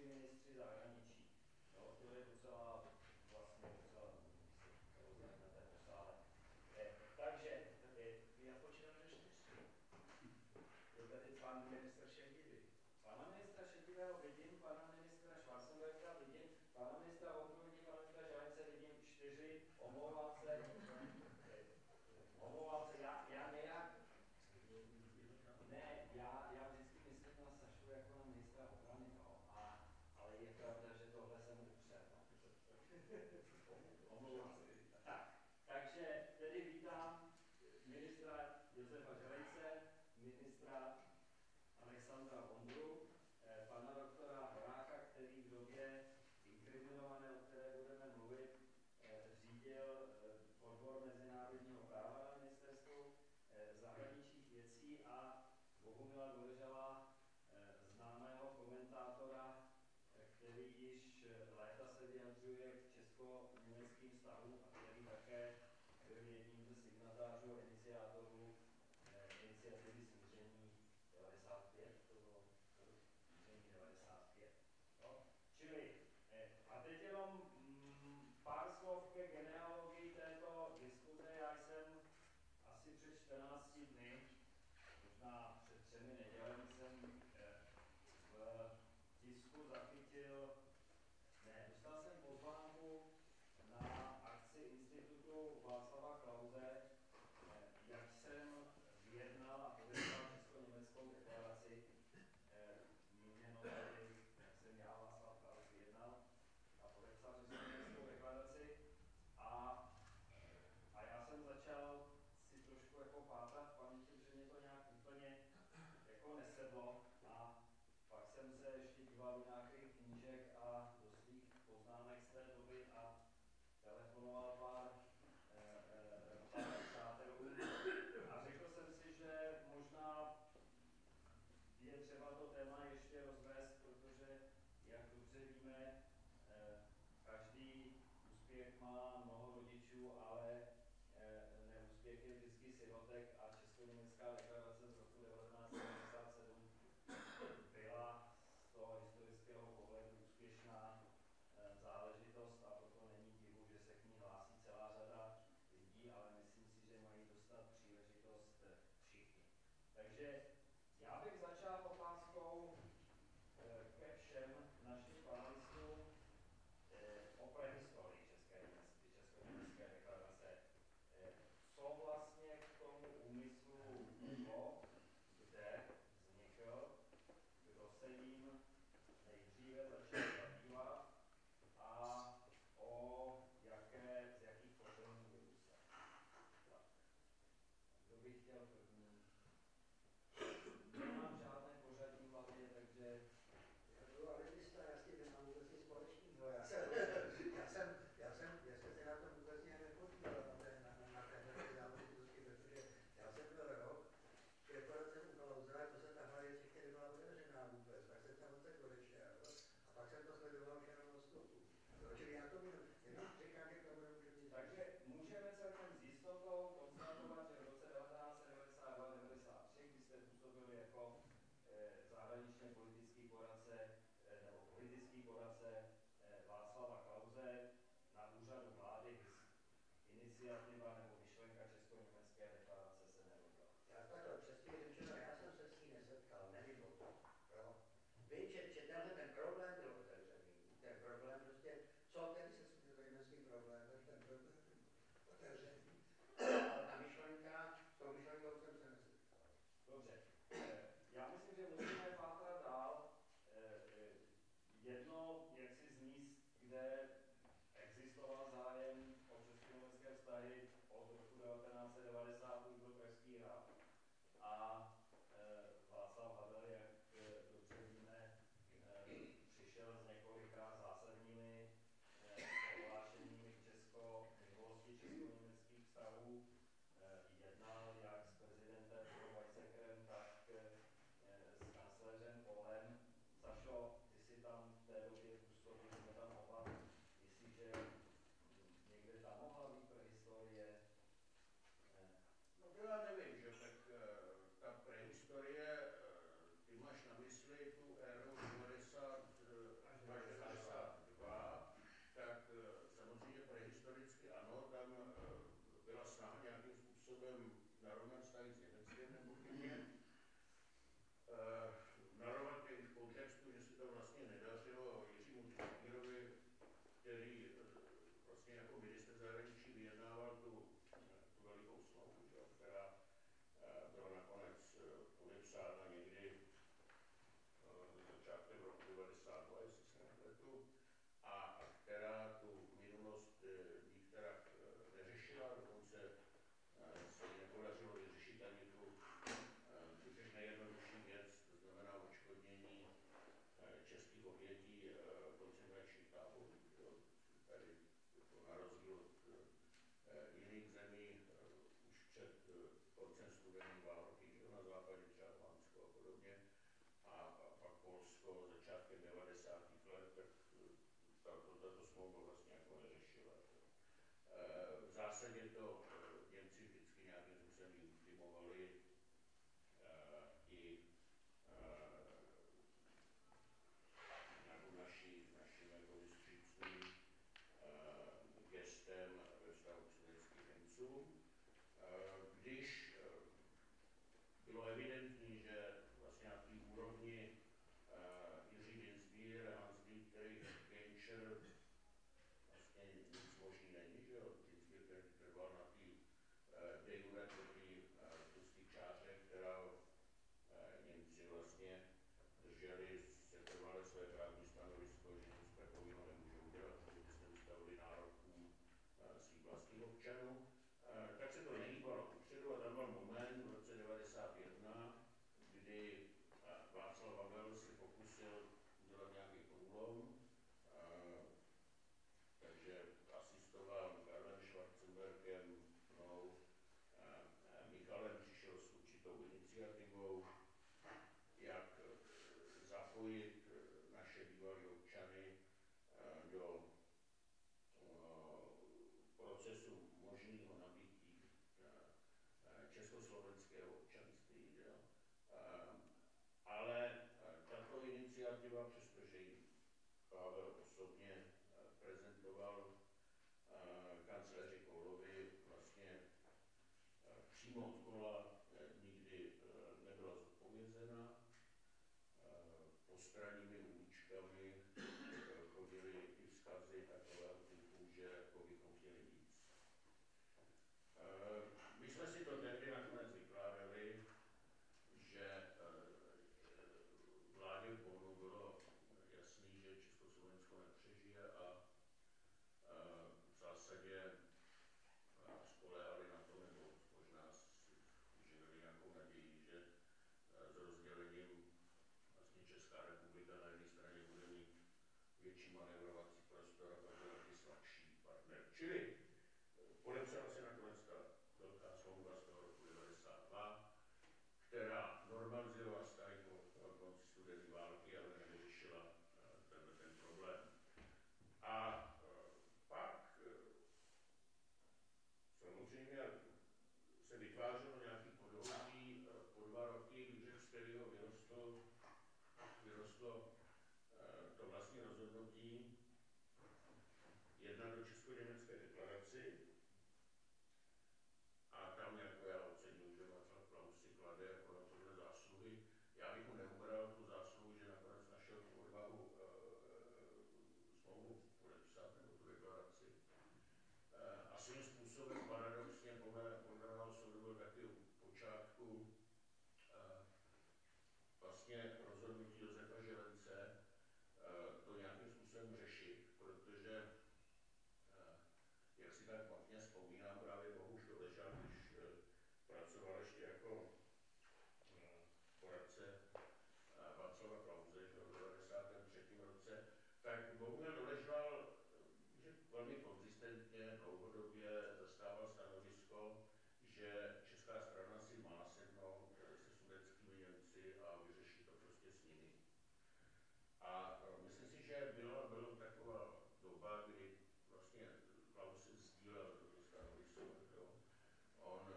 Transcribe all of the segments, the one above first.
tři ministři zahraničí. Jo, to je docela vlastně na této sále. Takže já počítám na čtyři. Je tady pan ministr Šedivý. Pana ministra Šedivého vidím, pana ministra Schwarzenberga vidím, pana ministra Vontrudy, pana ministra Žánice vidím čtyři, omlouvám se, já nejak. Ne, já vždycky myslím na Sašu jako na ministra obrany, no, ale je pravda, že tohle jsem upřel. Omlouvám se. Tak, takže tedy vítám ministra Josefa Želejce, ministra Alexandra Vondru, pana doktora Horáka, který v době inkriminované, o které budeme mluvit, řídil odbor mezinárodního práva na ministerstvu zahraničních věcí, a Bohumila Dvořela, známého komentátora, který již léta se vyjadřuje k česko-německým vztahům a který také byl jedním ze signatářů a iniciátorů iniciativy smíření 95, to bylo smíření 95. No, čili, a teď jenom pár slov ke genealogii této diskuze. Já jsem asi před 14 dny, možná před 3 nedělemi, jsem v tisku zachytil, dostal jsem pozvánku na akci Institutu Václava Klause, jak jsem vyjednal a podepsal Česko-německou deklaraci, míněno tady, jak jsem já Václav Klaus vyjednal a podepsal Česko-německou deklaraci, a já jsem začal si trošku jako pátrat v paměti, že mě to nějak úplně jako nesedlo, a pak jsem se ještě díval do nějakých knížek a do svých poznámek z té doby a telefonoval pár přátelů a řekl jsem si, že možná je třeba to téma ještě rozvést, protože, jak dobře víme, každý úspěch má mnoho rodičů, ale neúspěch je vždycky sirotek, a Česko-německá deklarace z roku 1977 byla z toho historického pohledu úspěšná záležitost, a proto není divu, že se k ní hlásí celá řada lidí, ale myslím si, že mají dostat příležitost všichni. Takže já bych začal otázkou ke všem našim panelistům o prehistorii Česko-německé deklarace. Co vlastně k tomu úmyslu bylo, kde vznikl, kdo se jim nejdříve začal zabývat a z jakých kořenů vyrůstal. Kdo by chtěl první? Nemám žádné pořadí v hlavě, takže... Ale když to jasně nemám vůbec nic společného. Já jsem se na tom vůbec nějak nepodíval na této záležitosti, protože já jsem byl rok, akorát jsem u Klausera, to se tahle věc ještě nebyla otevřená vůbec, tak jsem tam odtek odešel a pak jsem to sledoval jenom od stopu. Čili já tomu jenom říkám, že tomu nemůžu mít. Takže můžeme celkem s jistotou konstatovat, že v roce 1992-1993, kdy jste působili jako zahraničně politický poradce, nebo politický poradce Václava Klause na úřadu vlády, iniciativa nebo myšlenka Česko-německé deklarace se nerodila. Já takhle přesně řečeno, já jsem se s ní nesetkal, nevím o tom. Vím, že tenhle ten problém byl otevřený. Ten problém prostě, co tedy se světovědomský problém, tak ten problém byl otevřený. Ale ta myšlenka, s tou myšlenkou jsem se nesetkal. Dobře. Já myslím, že musíme pátrat dál. Jedno, jak si zmíst, kde existoval zájem o česko-německé vztahy od roku 1990 už byl Pražský hrad. A Václav Havel, jak dobře víme, jako začátkem 90. let, tak tato smlouva vlastně jako neřešila. V zásadě to Němci vždycky nějakým způsobem ultimovali i naším jako vystřícným gestem ve vztahu k sudetským Němcům. Když bylo evidentní, že vlastně na té úrovni Jiří Dienstbier a Hans-Dietrich Genscher vlastně nic možný není, že jo? Dienstbier, který trval na té de jure tlustý čáře, která Němci vlastně drželi setrvali své právní stanovisko, že nic takového nemůžou udělat, že by se dostavili nároků svých vlastních občanů. Tak se to nehýbalo kupředu a tam byl moment v roce 1991, kdy Václav Havel se pokusil udělat nějaký průlom, takže asistoval Karlem Schwarzenbergem, mnou, Michalem přišel s určitou iniciativou, jak zapojit naše bývalé občany do procesu možného nabití československého občanství. Jo. Ale tato iniciativa, přestože ji Pavel osobně prezentoval kancléři Kohlovi, vlastně přímo od Kohla nikdy nebyla zodpovězena. Postrannými účkami chodili i vzkazy takového typu, že jako bychom chtěli víc. My jsme si to tehdy nakonec vykládali, že vládě Kohlu bylo jasný, že Československo nepřežije a v zásadě spoléhali na to, nebo možná žili nějakou naději, že s rozdělením vlastně Česká republika na jedné straně bude mít větší manévrovací prostor a pak nějaký slabší partner. Čili podepsala se nakonec ta velká smlouva z toho roku 1992, která normalizovala vztahy po konci studené války, ale nevyřešila ten problém. A pak samozřejmě se vytvářelo nějaký podhoubí po dva roky, z kterého vyrostlo to vlastní rozhodnutí jednat o Česko-německé deklaraci. A tam, jako já ocením, že Václav Klaus si klade jako na tohle zásluhy, já bych mu neuberal tu zásluhu, že nakonec našel tu odvahu smlouvu podepsat nebo tu deklaraci. A svým způsobem paradoxně podle mého soudu byl taky u počátku vlastně rozhodnutí Josefa Želence to nějakým způsobem řešit, protože jak si tak matně vzpomínám, právě Bohuš Doležal, když pracoval ještě jako poradce Václava Klause v 93. roce, tak Bohuš Doležal že velmi konzistentně, dlouhodobě zastával stanovisko, že česká strana si má sednout se sudetskými Němci a vyřešit to prostě s nimi. A myslím si, že byla taková doba, kdy vlastně Klaus sdílel toto stanovisko. On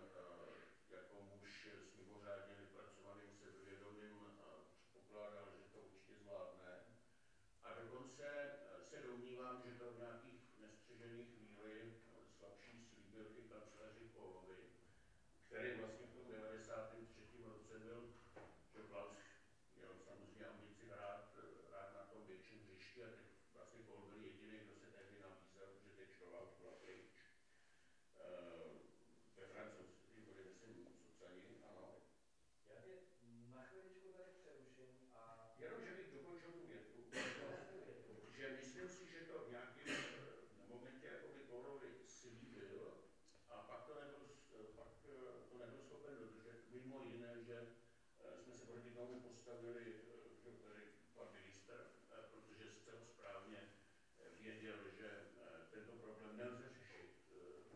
jako muž s mimořádně vypracovaným sebevědomím pokládal, že to určitě zvládne. A dokonce se domnívám, že to v nějakých nestřežených chvíli slabší slíbil i kancléři Kohlovi, který vlastně v tom 93. roce byl, že Klaus měl samozřejmě ambici hrát na tom větším hřišti a teď vlastně Kohl byl jediný, kdo se tehdy nabízel, že teď Kohl byla pryč. Ve francouzství byli, myslím, sociální, ano. Já tě na chviličku tady přeruším a... Jenom, že bych dokončil tu větu, že myslím si, že to v nějakém momentě jako by Kohlovi slíbil a pak to nebyl schopen dodržet. Mimo jiné, že jsme se proti tomu postavili, pan ministr, protože zcela správně věděl, že tento problém nelze řešit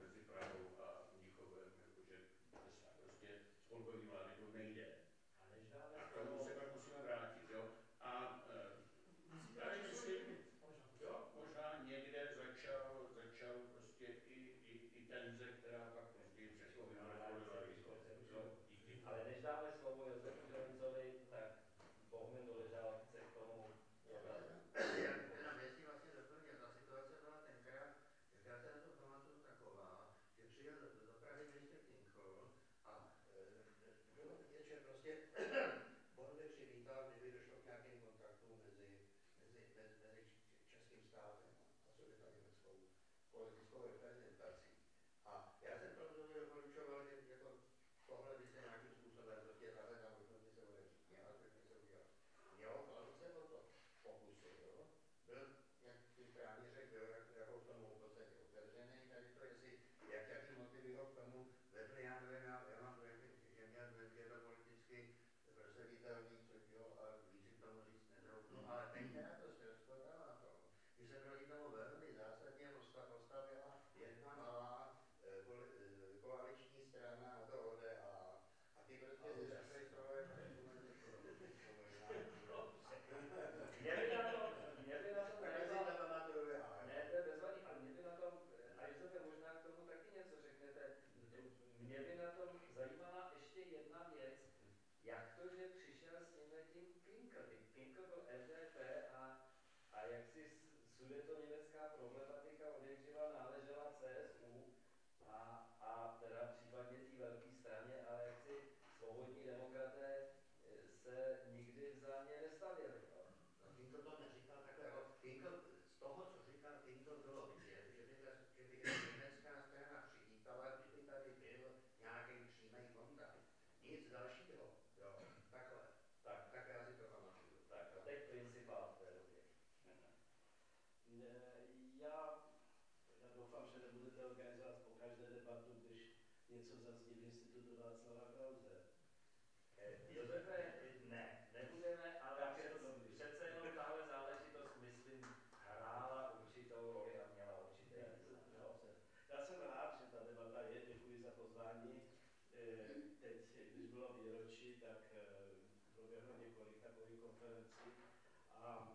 mezi Prahou a Mnichovem, jakože prostě spolkový vlády to nejde. A k tomu se pak musíme vrátit. Jo? A politickou reprezentací. A já jsem proto doporučoval, že jako tohle by se nějakým způsobem dotět, ale na možnost by se odečítěla, tak by se udělal. Mělo to, se o to pokusil, byl, jak ty právě řekl, jakou tomu úplně otevřený, tady to, jestli, jaký motivy ho k tomu vedl, já nevím, já mám řekl, že měl vědo politicky představitelný, což jo, a víc k tomu říct nedroubnu, ale tenkrát to zprostotává na tom, že se proti tomu velmi zásadně postavila jedna malá koaliční strana, a to ODA. A ty prostě zase tohle měli na tom a jestli možná k tomu taky něco řeknete, mě by na tom zajímala ještě jedna věc, jak to, že přišel s tím Kinkl. Kinkl byl FDP a jak si sudeto-německá problematika odevřila náležela CSU a teda případně té velké straně, ale jak si svobodní demokraté se nikdy vzájemně nestavěli. Kinkl to neříkal takhle. Kinkl, z toho, co říkal Kinkl, bylo vidět, že by ta německá strana přivítala, když by tady byl nějaký přímý kontakt. Nic dalšího. Jo, takhle. Tak já si to pamatuju. Tak a teď principál v té době. Já doufám, že nebudete organizovat po každé debatu, když něco zazní v institutu Václava Klause. Josefe, ne, nebudeme, ale přece jenom tahle záležitost, myslím, hrála určitou roli a měla určitý význam. Já jsem rád, že ta debata je, děkuji za pozvání. Teď, když bylo výročí, tak proběhlo několik takových konferencí a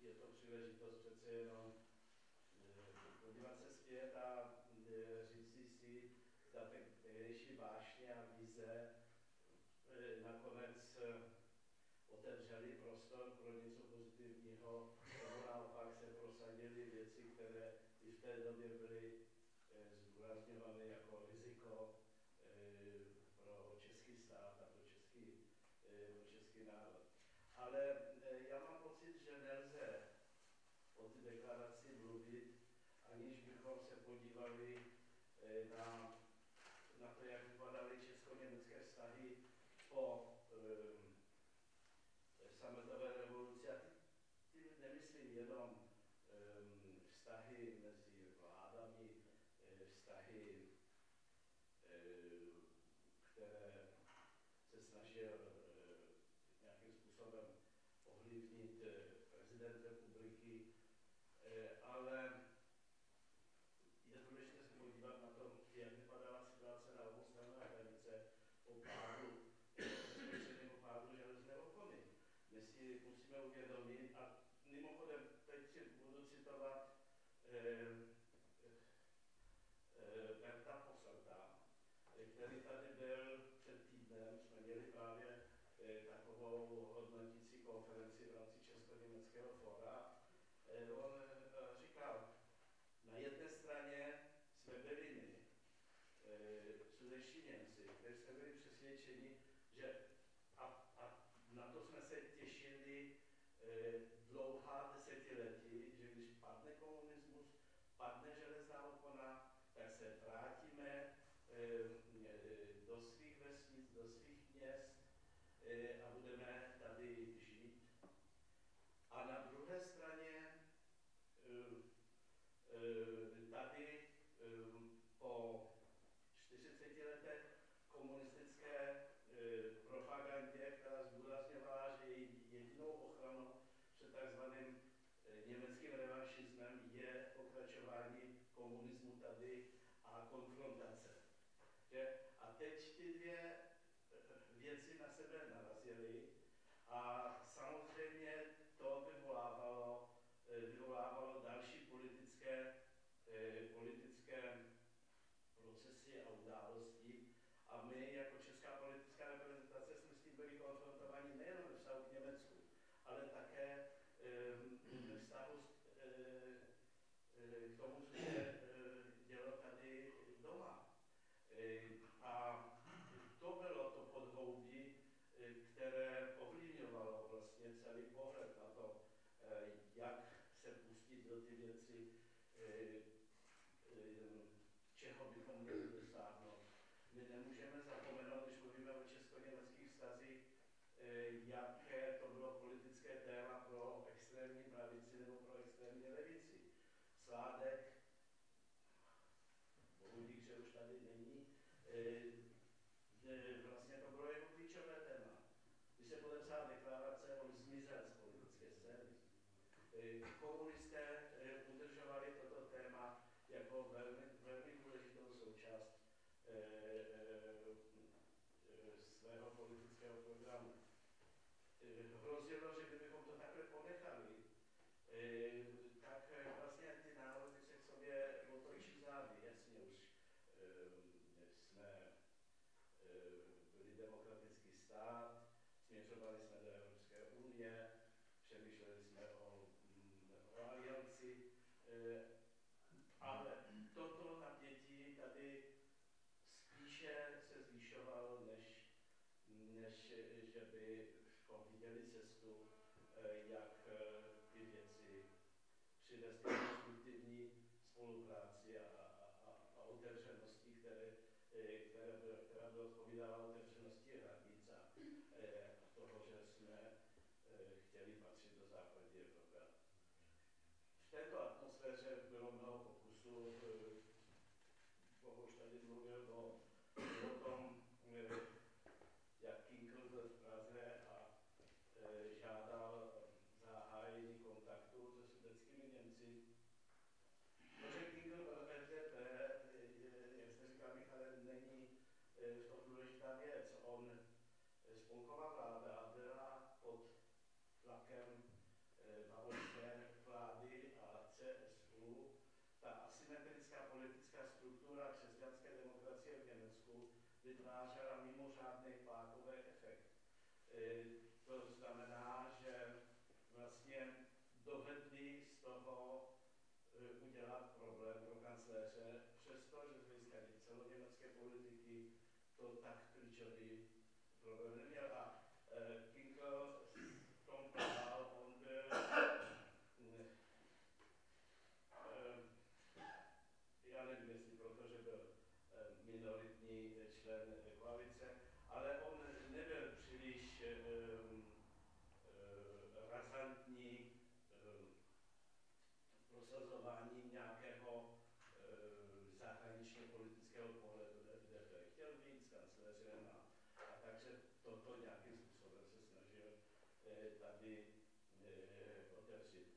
je to příležitost přece jenom podívat se zpět a říct si, zda tehdejší vášně a vize nakonec otevřeli prostor pro něco pozitivního, nebo naopak se prosadily věci, které i v té době byly zdůrazňovány jako riziko pro český stát a pro český národ. Ale já mám pocit, že nelze o ty deklaraci mluvit, aniž bychom se podívali na to, jak vypadaly česko-německé vztahy po sametové revoluci. A tím nemyslím jenom vztahy mezi vládami, vztahy, které se snažil nějakým způsobem ovlivnit prezident republiky, ale je důležité se podívat na to, jak vypadala situace na obou stranách hranice po pádu, bezpečném pádu železné opony. My si musíme uvědomit, a mimochodem teď si budu citovat Berta Posselta, který tady byl před týdnem, jsme měli právě takovou hodnotící konferenci v rámci Česko-německého fóra. On říkal, na jedné straně jsme byli my, sudetští Němci, kteří jsme byli přesvědčeni, že a na to jsme se těšili dlouhá desetiletí, že když padne komunismus, padne železná opona, tak se vrátíme do svých vesnic, do svých měst a budeme tady žít. A na druhé straně tady po 40 letech komunistické propagandě, která zdůrazňovala, že jedinou ochranou před takzvaným německým revanšismem je pokračování komunismu tady a konfrontace. A teď ty dvě věci na sebe narazily a samozřejmě to vyvolávalo další politické procesy a události. A my jako česká politická reprezentace jsme s tím byli konfrontováni nejen ve vztahu k Německu, ale také ve vztahu k tomu, co se dělo tady doma. A to bylo to podhoubí, které ovlivňovalo jaké to bylo politické téma pro extrémní pravici nebo pro extrémní levici. Sládek, bohudík, že už tady není, vlastně to bylo jeho klíčové téma. Když se podepsala deklarace, on zmizel z politické scény. Komunisté udržovali toto téma jako velmi, velmi důležitou součást svého politického programu. Hrozilo, že kdybychom to takhle ponechali, tak vlastně ty národy se k sobě otočí zády. Jasně, už jsme byli demokratický stát, směřovali jsme do Evropské unie, přemýšleli jsme o alianci, ale toto napětí tady spíše se zvyšovalo, než že by viděli cestu, jak ty věci přivést do konstruktivní spolupráci a otevřenosti, která by odpovídala otevřenosti hranic a toho, že jsme chtěli patřit do západní Evropy. V této atmosféře bylo mnoho pokusů, Bohuž tady mluvil o tom, jak Kinkl byl v Praze a žádal zahájení kontaktu se sudetskými Němci. Protože Kinkl byl FDP, jak jste říkal, Michale, není v tom důležitá věc. On, spolková vláda byla pod tlakem bavorské vlády a CSU. Ta asymetrická politická struktura křesťanské demokracie v Německu vytvářela mimořádný pákový efekt. To znamená, že vlastně dovedli z toho udělat problém pro kancléře, přestože z hlediska celoněmecké politiky to tak klíčový problém neměl. A Kinkl v tom pál, on byl já nevím, jestli protože byl minoritní člen koalice, ale on nebyl příliš razantní prosazování nějakého zahraničně politického pohledu FDP. Chtěl být s kancléřem a takže toto nějakým způsobem se snažil tady otevřít.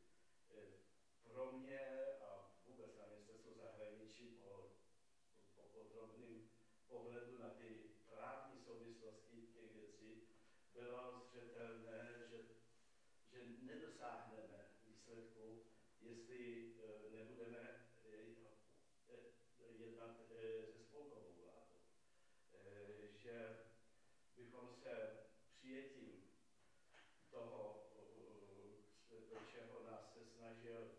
Pro mě a vůbec na ministerstvu zahraničí po podrobném pohledu na ty právní souvislosti těch věcí bylo zřetelné, že nedosáhneme výsledku, jestli nebudeme jednat se spolkovou vládou. Že bychom se přijetím toho, do čeho nás se snažil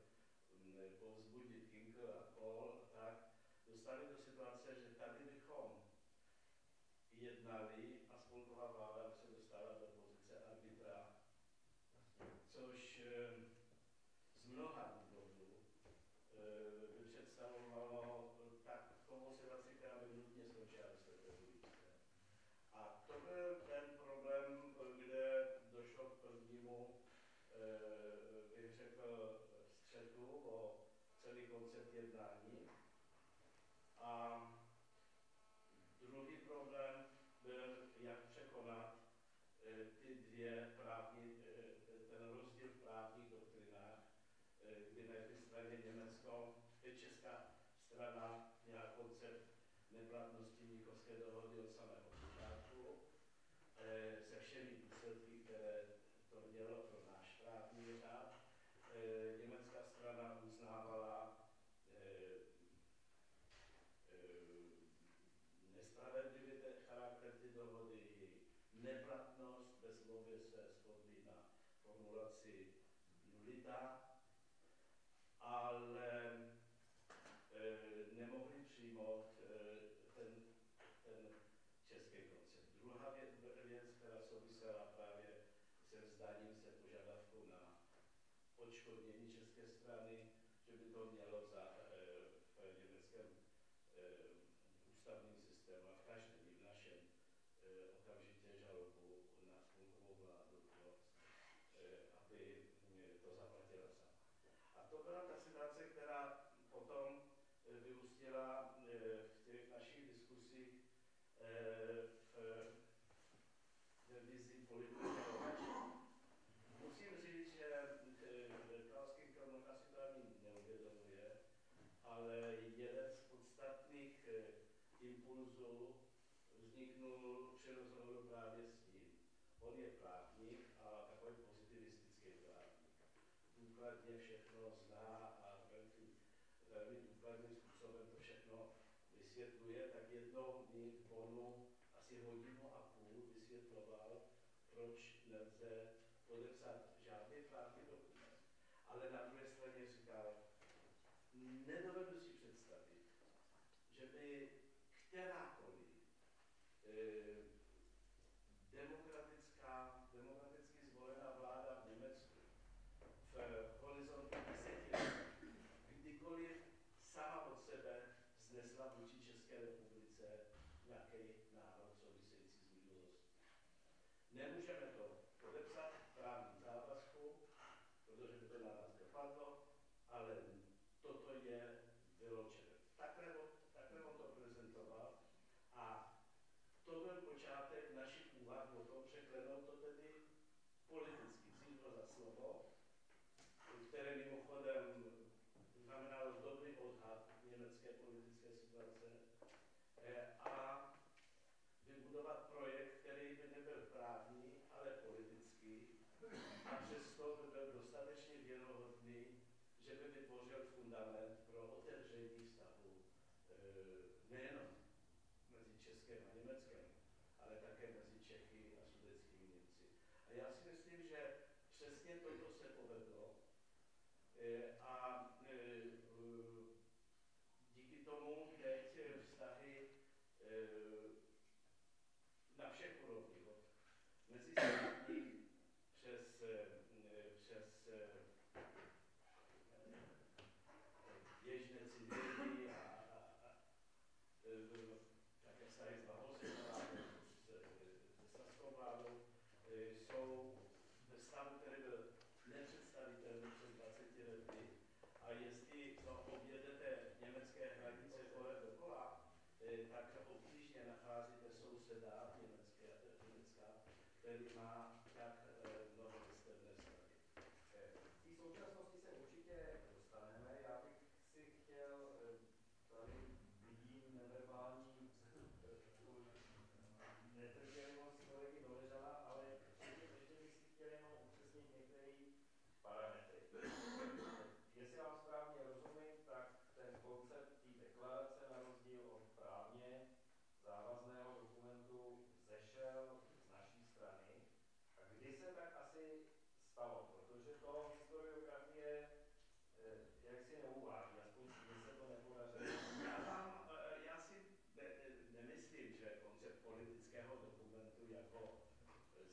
povzbudit Kinkl a Kohl, tak dostali do situace, že tady bychom jednali a spolková vláda se dostala do pozice arbitra, což z mnoha důvodů by představovalo takovou situaci, která by nutně skončila s tím. A to byl ten problém, kde došlo k prvnímu, bych řekl, střetu o celý koncept jednání. A druhý problém byl, jak překonat ty dvě právní, ten rozdíl v právních doktrinách, kdy na jedné straně česká strana měla koncept neplatnosti Mnichovské dohody od samého počátku, se všemi důsledky, které to mělo pro náš právní řád. Německá strana uznávala nespravedlivý charakter ty dohody, neplatnost, ve slově se shodli na formulaci nulita, ale nemohli přijmout ten český koncept. Druhá věc, která souvisela právě se vzdáním se požadavku na odškodnění české strany, že by to mělo v německém ústavním systému a v každém našem okamžitě žalobu na spolkovou vládu. to byla ta situace, která potom vyústila v těch našich diskusích v vizi politického hráče. Musím říct, že Královský král asi to ani neuvědomuje, ale jeden z podstatných impulzů vzniknul při rozhovoru právě s ním. On je právník a takový pozitivistický právník. Důkladně všechno zná a velmi důkladným způsobem to všechno vysvětluje. Tak jednou mi Bonu asi hodinu a půl vysvětloval, proč nelze podepsat žádný právní dokument. Ale na druhé straně říkal, nedovedu si představit, že by kterákoliv demokraticky zvolená vláda v Německu v horizontu 10 let, kdykoliv sama od sebe vznesla vůči České republice nějaký národ související s minulostí. Nemůžeme to podepsat v právním závazku, protože by to na nás dopadlo, ale toto je vyloučené. Takhle on to prezentoval a to byl počátek našich úvah o tom, překlenout to tedy politicky cíl za slovo, které mimochodem znamenalo dobrý odhad německé politické situace a vybudovat projekt, který by nebyl právní, ale politický a přesto by byl dostatečně věrohodný, že by vytvořil fundament pro otevření vztahu nejenom mezi Českem a Německem, ale také mezi Čechy a sudetskými Němci. A já si myslím, že přesně toto se povedlo a díky tomu teď vztahy na všech úrovních, mezi státní přes běžné civilní a také vztahy s baholskou vládou, s saskou vládou, jsou ve stavu, který byl nepředstavitelný před 20 lety. A jestli objedete německé hranice kolem dokola, tak obtížně nacházíte souseda Německa, který má tak mnoho vrstevné strany. V té současnosti se určitě dostaneme. Já bych si chtěl tady vidím neverbální netrpělivost kolegy Doležala, ale ještě bych si chtěl jenom upřesnit některé parametry. Jestli vám správně rozumím, tak ten koncept té deklarace na rozdíl od právně závazného dokumentu zešel z naší strany. A kdy se tak asi stalo? Protože to historiografie jak si neuvádí, aspoň když se to nepodařilo. Já si nemyslím, že koncept politického dokumentu jako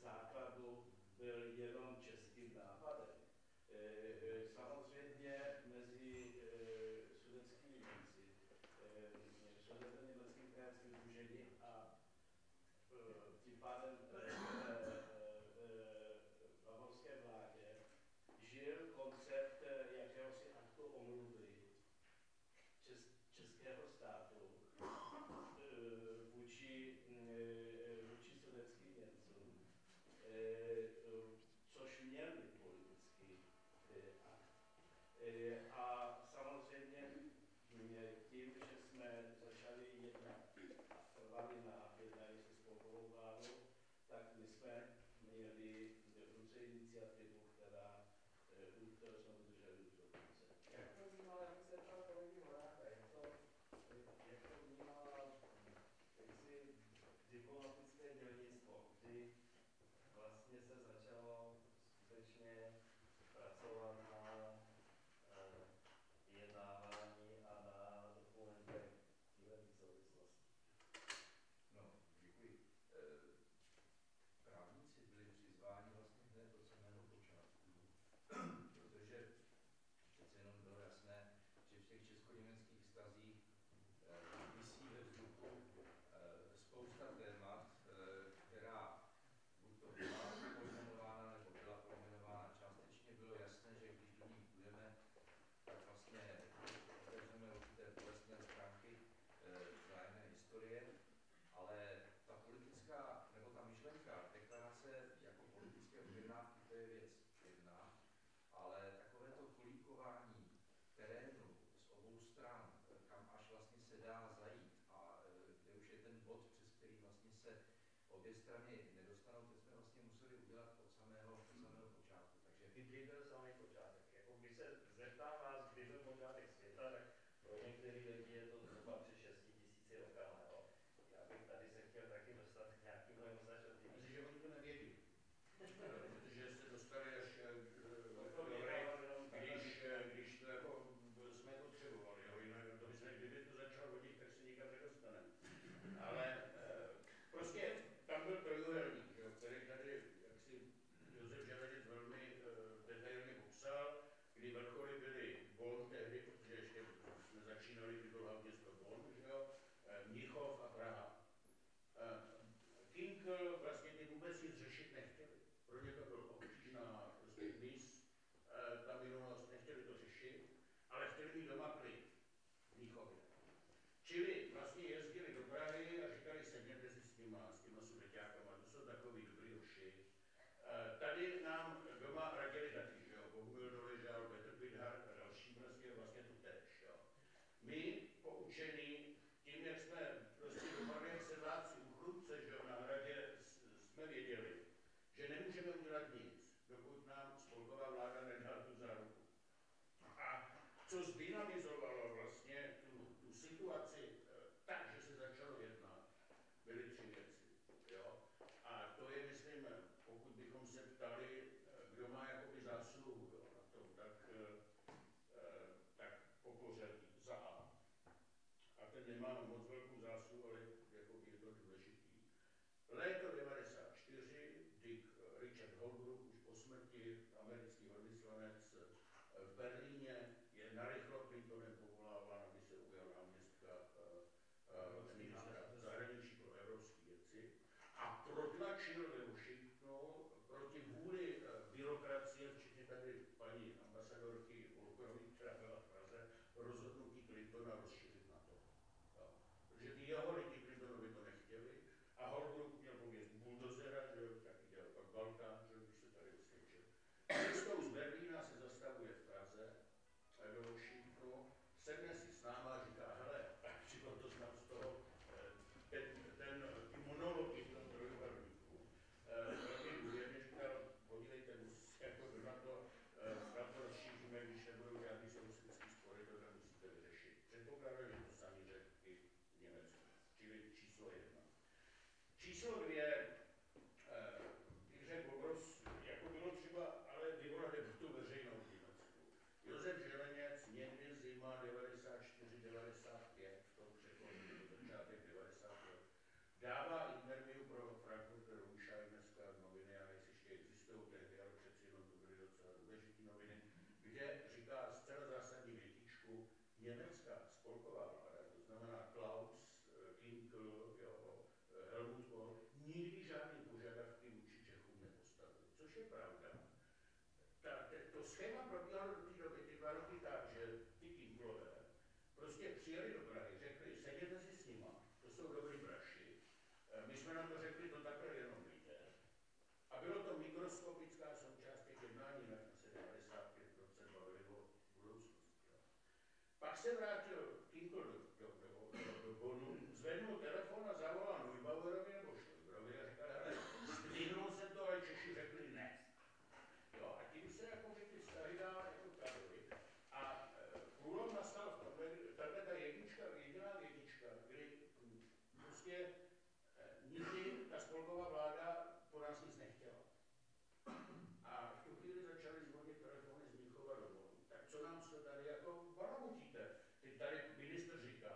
základu byl jenom českým nápadem. Samozřejmě mezi sudetskými Němci, sudetsko-německým krajanským sdružením a tím pádem v bavorské vládě žil koncept jakéhosi aktu omluvy českého státu vůči sudetským Němcům, což měl být politický akt. A samozřejmě tím, že jsme začali jednat a trvali na jednání se spolkovou vládou, tak my jsme měli v ruce iniciativu, která jsme udrželi už do konce. Jak to vnímala, jak se ptal kolegy Horáka, jak to vnímala diplomatické dělnictvo, kdy vlastně se začalo skutečně pracovat na vyjednávání a na dokumentech výhledných souvislostí. No, děkuji. Právníci byli přizváni vlastně hned od samého počátku, protože přece jenom bylo jasné, že v těch česko-německých vztazích visí ve vzduchu spousta témat, která buď to byla, se zeptám vás, kdy byl počátek světa, tak pro některé lidi je to zhruba přes 6 000 rokama. Jo. Já bych tady se chtěl taky dostat k nějakým označovým. Protože oni to nevědí. Protože se dostali až když jsme potřebovali. Kdyby to začal hodit, tak se nikam nedostane. Ale prostě tam byl trojuhelník, který tady jaksi Josef Želežec velmi detailně popsal, kdy vrcholy byly Bonn tehdy, protože ještě jsme začínali, kdy byl hlavně město Bonn, Mnichov a Praha. Kinkel vlastně ty vůbec nic řešit nechtěli. Pro ně to byl obtížná biznis, ta minulost, nechtěli to řešit, ale chtěli mít doma klid v Mnichově. Čili vlastně jezdili do Prahy a říkali, sedněte si s těma sudeťákama, to jsou takový dobrý hoši. Tady nám doma radili taky, že jo, Bohumil Doležal, Petr Pithart a další vlastně to též, jo. My, poučení tím, jak jsme prostě dopadli jak sedláci u chlubce, že jo, na hradě, jsme věděli, že nemůžeme udělat nic, dokud nám spolková vláda nedala tu záruku. A co zdynamizovalo vlastně tu situaci tak, že se začalo jednat, byly 3 věci. Jo? A to je, myslím, pokud bychom se ptali, kdo má jakoby zásluhu na tom, tak pokoření za A. A ten nemá moc velkou zásluhu, ale je to důležitý. Léto 1994, kdy Richard Holbrooke už po smrti, americký velvyslanec, v Berlíně je narychlo Clintonem povoláván, aby se ujal náměstka ministra zahraničí pro evropské věci a protlačil ve Washingtonu proti vůli byrokracie, včetně tady paní ambasadorky Volkovi, která byla v Praze, rozhodnutí Clintona rozšířit NATO. Jo. Protože ty jeho lidi Clintonovi to nechtěli a Holbrooke měl pověst buldozera, že taky dělal pak Balkán, že už se tady vysvětšil. Cestou z Berlína se zastavuje v Praze, do Washingtonu, sedne si s náma a říká, hele, příklad to znám z toho, ten monolog je v tom trojuhelníku, velmi důvěrně říkal, podívejte, jako na to rozšíříme, když nebudou žádný sousedský spory, to tam musíte vyřešit. Předpokládám, že to sami řekl i v Německu, čili číslo 1. Číslo 2, řekl Bobrovský, jako bylo třeba, ale vyvolat tu veřejnou výnosku. Josef Želeněc někdy zima 94-95, v tom předložení začátek 95, dává interview pro Frankfurter Rundschau, dneska noviny, a jestli ještě existují tehdy, ale přeci jenom to byly docela důležitý noviny, kde říká zcela zásadní větičku, německá spolková vláda, to znamená Klaus, Kinkel, jo, Helmut Kohl, nikdy žádný požadavky vůči Čechům nepostavil, což je pravda. To schéma probíhalo do té doby, ty 2 roky tak, že ty Kinkelové prostě přijeli do Prahy, řekli, seděte si s nima, to jsou dobrý braši, my jsme nám to řekli, to takhle jenom víte. A bylo to mikroskopická součást těch jednání, na které se 95% bavili o budoucnosti. Pak se vrátil Kinkel do Bonnu, zvednul telefon a zavolal Neubauerovi nebo Štojbrovi a říkal, hele, zdvihnul se to, ale Češi řekli ne. Jo, a tím se jako ty vztahy dál jako pravili. A průlom nastal v tomhle, tahle ta jediná vědička, kdy prostě nikdy ta spolková vláda po nás nic nechtěla. A v tu chvíli začaly zvonit telefony z Mnichova domů. Tak co nám se tady jako varoutíte? Teď tady ministr říká,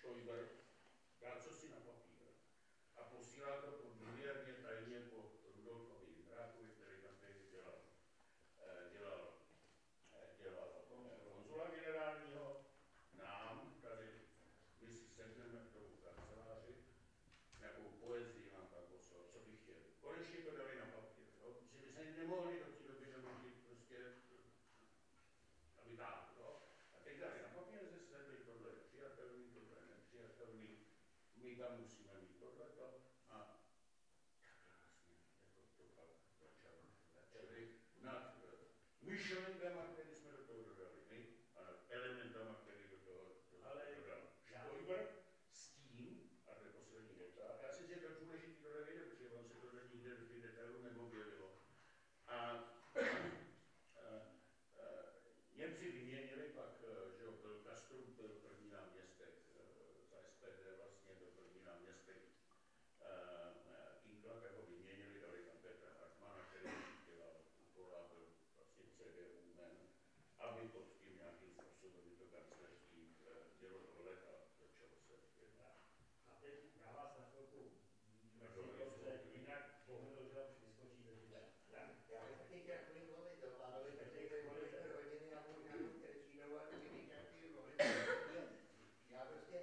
Stoiber dá cosi na papír a posílá to důvěrně tajně po Rudolfovi Jindrákovi, který tam tehdy dělal konzula generálního, nám tady, my si sedneme k tomu kanceláři, nějakou poezii nám tam poslal, co bych chtěl. Konečně to dali na papír, jo? Že by se nemohli do té doby, že mohli prostě vytáhnout. A teď dali na papír, že se tady tohle je přijatelný, tohle je nepřijatelný, my tam musíme mít tohleto a takhle vlastně jako to pak začali nad myšlenkama, které jsme do toho dodali my a nad elementama, které do toho dodali. Stoiber s tím, a to je poslední detail, já si říkám důležitý tohle věděl, protože on se tohle nikde do těch detailů neobjevilo. A Němci vyměnili pak, že byl Kastrup, byl první náměstek za SPD, vlastně byl první náměstek Kinkla, tak ho vyměnili, dali tam Petra Hartmana, který dělal úkola, byl vlastně CDU men, aby pod tím nějakým způsobem to kancelářství dělo tohle a začalo se jednat. A teď já vás na chvilku, jinak bohužel už vám vyskočí. Já bych taky chtěl mluvit o pánovi, protože když mluvíte rodiny, já můžu nějakou Krečínovou a kdybych nějaký mluvit. Já prostě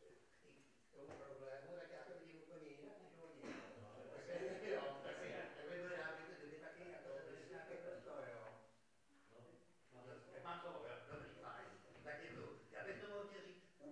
k tomu problému, tak já to vidím úplně jinak, než oni. Tak bych byl rád, že kdyby taky nějaký prostor, jo. Mám slovo, jo? Dobrý, fajn. Tak je to. Já bych to mohl říct.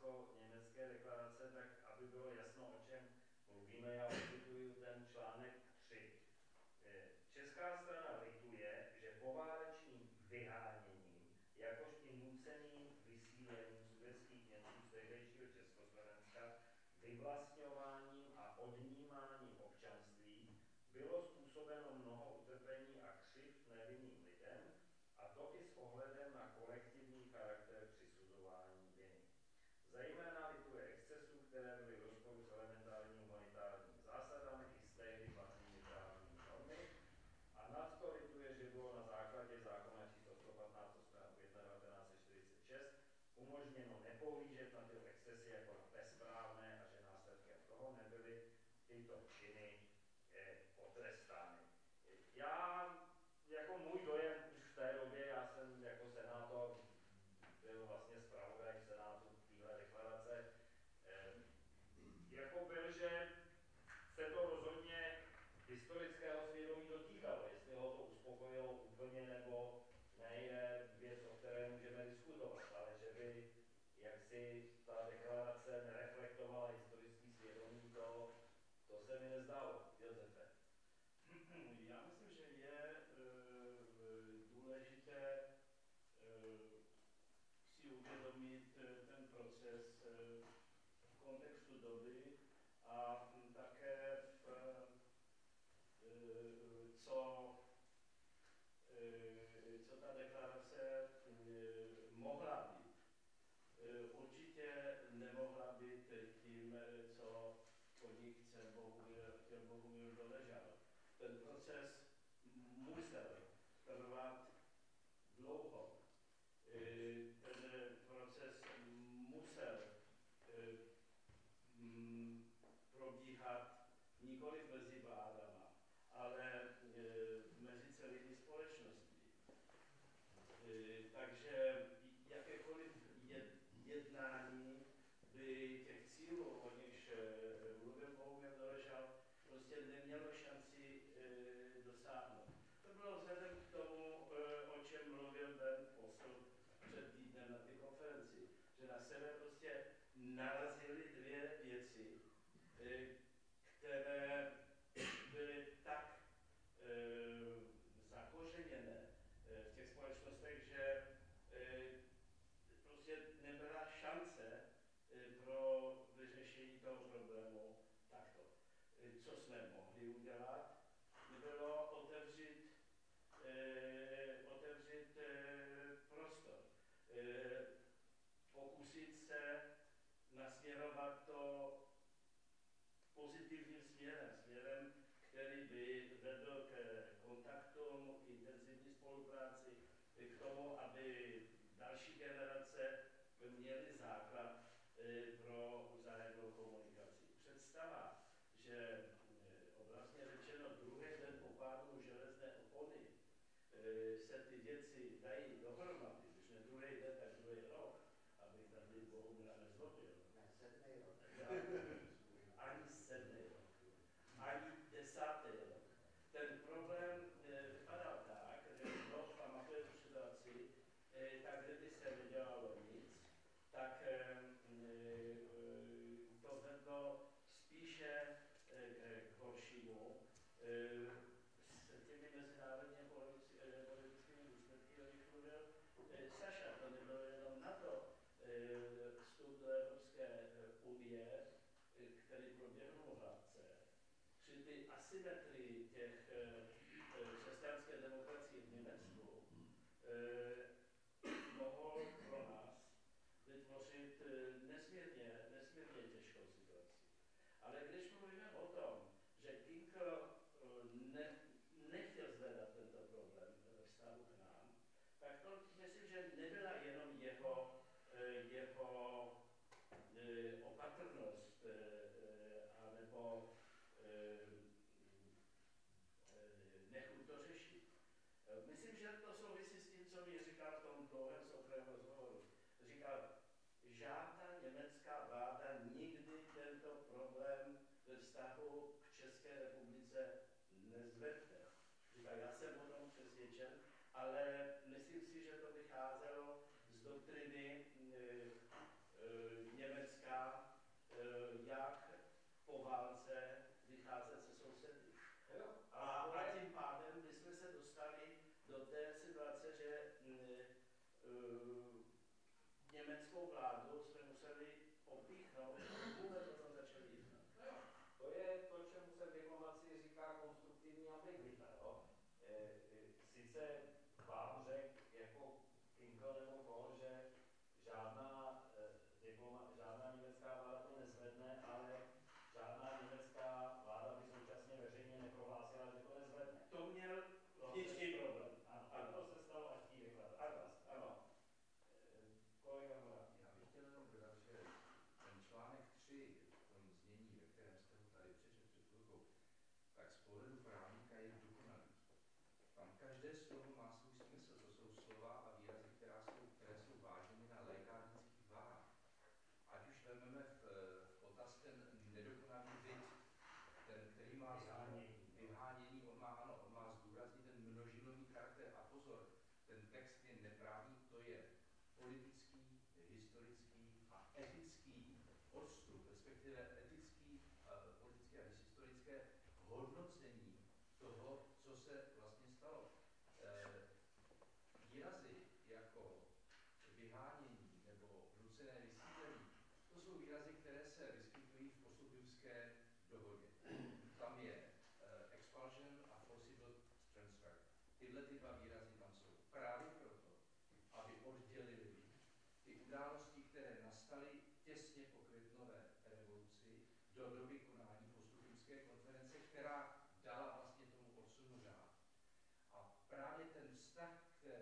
Česko-německé deklarace, tak aby bylo jasno, o čem mluvíme, já cituji ten článek 3. Česká strana lituje, že poválečným vyháněním, jakož i nuceným vysílením sudetských Němců z tehdejšího Československa, vyvlastňováním a odnímáním občanství bylo způsobeno mnoho utrpení a křivd nevinným lidem, a to i s ohledem na kolektivní charakter přisuzování viny. Zejména lituje excesů, které byly v rozporu s elementárními humanitárními zásadami i s tehdy platnými právními normy, a nadto lituje, že bylo na základě zákona číslo 115 1946 umožněno nepohlížet na tyto excesy jako na bezprávné a že následkem toho nebyly tyto činy potrestány. Jako můj dojem už v té době, já jsem jako senátor byl vlastně zpravodaj v senátu téhle deklarace, jako byl, že se to rozhodně historického svědomí dotýkalo. Jestli ho to uspokojilo úplně nebo ne, je věc, o které můžeme diskutovat, ale že by jaksi ta deklarace nereflektovala historický svědomí, to se mi nezdálo. Josefe. Já myslím, že je důležité si uvědomit ten proces v kontextu doby a také co ta deklarace mohla být. Určitě nemohla být tím, co od nich chtěl Bohumil Doležal. Ten proces musel trvat dlouho. Ten proces musel probíhat nikoli mezi vládama, ale mezi celými společnostmi. Takže jakékoliv jednání by těch cílů, o nichž mluvil Bohumil Doležal, prostě nemělo šanci dosáhnout. To bylo vzhledem k tomu, o čem mluvil ten posl před týdnem na té konferenci, že na sebe prostě narazily dvě věci, které byly tak zakořeněné v těch společnostech, že prostě nebyla šance pro vyřešení toho problému takto. Co jsme mohli udělat, bylo otevřít prostor, pokusit se nasměrovat to pozitivním směrem, který by vedl k kontaktům, intenzivní spolupráci, k tomu, aby další generace měly základ pro vzájemnou komunikaci. Představa, že obrazně řečeno druhý den po pádu železné opony se ty věci dají dohromady, když ne druhý den, tak druhý rok, abych tady Bohumila nezlobil. Sedmý rok. Ani sedmý rok, ani desátý rok. Ten problém vypadal tak, že kdo pamatuje tu situaci, tak kdyby se nedělalo nic, tak to vedlo spíše k horšímu s těmi mezinárodně politickými důsledky, o nich mluvil Saša. To nebylo jenom na to vstup do Evropské unie, který proběhnul hladce. Při ty asymetrii těch křesťanské demokracie v Německu mohl pro nás vytvořit nesmírně těžkou situaci. Ale když mluvíme o tom, že Kinkl nechtěl zvedat tento problém ve vztahu k nám, tak to myslím, že nebyla jenom jeho opatrnost anebo nechuť to řešit. Myslím, že to souvisí s tím, co mi říkal v tom dlouhém soukromém rozhovoru. Říkal, žádná německá vláda nikdy tento problém ve vztahu k České republice nezvedne. Říkal, já jsem o tom přesvědčen, ale myslím si, že to vycházelo z doktriny Německa. německou vládu jsme museli opíchnout, vůbec o tom začali jednat. To je to, čemu se v diplomacii říká konstruktivní ambiguita. Sice vám řekl jako Kinkel nebo Kohl, že žádná německá vláda to nezvedne, ale žádná německá vláda by současně veřejně neprohlásila, že to nezvedne. To měl vnitřní problém. A to se stalo až tím vykladem. Ano. Já bych chtěl jenom dodat, že ten článek 3 v tom znění, ve kterém jste ho tady přečetl před chvilkou, tak z pohledu právníka je dokonalý. Tam každé slovo má svůj smysl, to jsou slova a výrazy, které jsou váženy na lékárnických váhách. Ať už vezmeme v potaz ten nedokonalý vid, ten, který má vyhánění, on má zdůraznit ten množinový charakter. A pozor, ten text je neprávní, to je politický, historický a etický odstup, respektive etický, politické a historické hodnocení toho, co se vlastně stalo. Výrazy jako vyhánění nebo nucené vysídlení, to jsou výrazy, které se vyskytují v postupimské dohodě. Tam je expulsion a forcible transfer. Tyhle ty dva výrazy tam jsou právě proto, aby oddělili ty události, které nastaly těsně po květnové revoluci do doby konání postupimské konference, která dala vlastně tomu odsunu řád. A právě ten vztah k té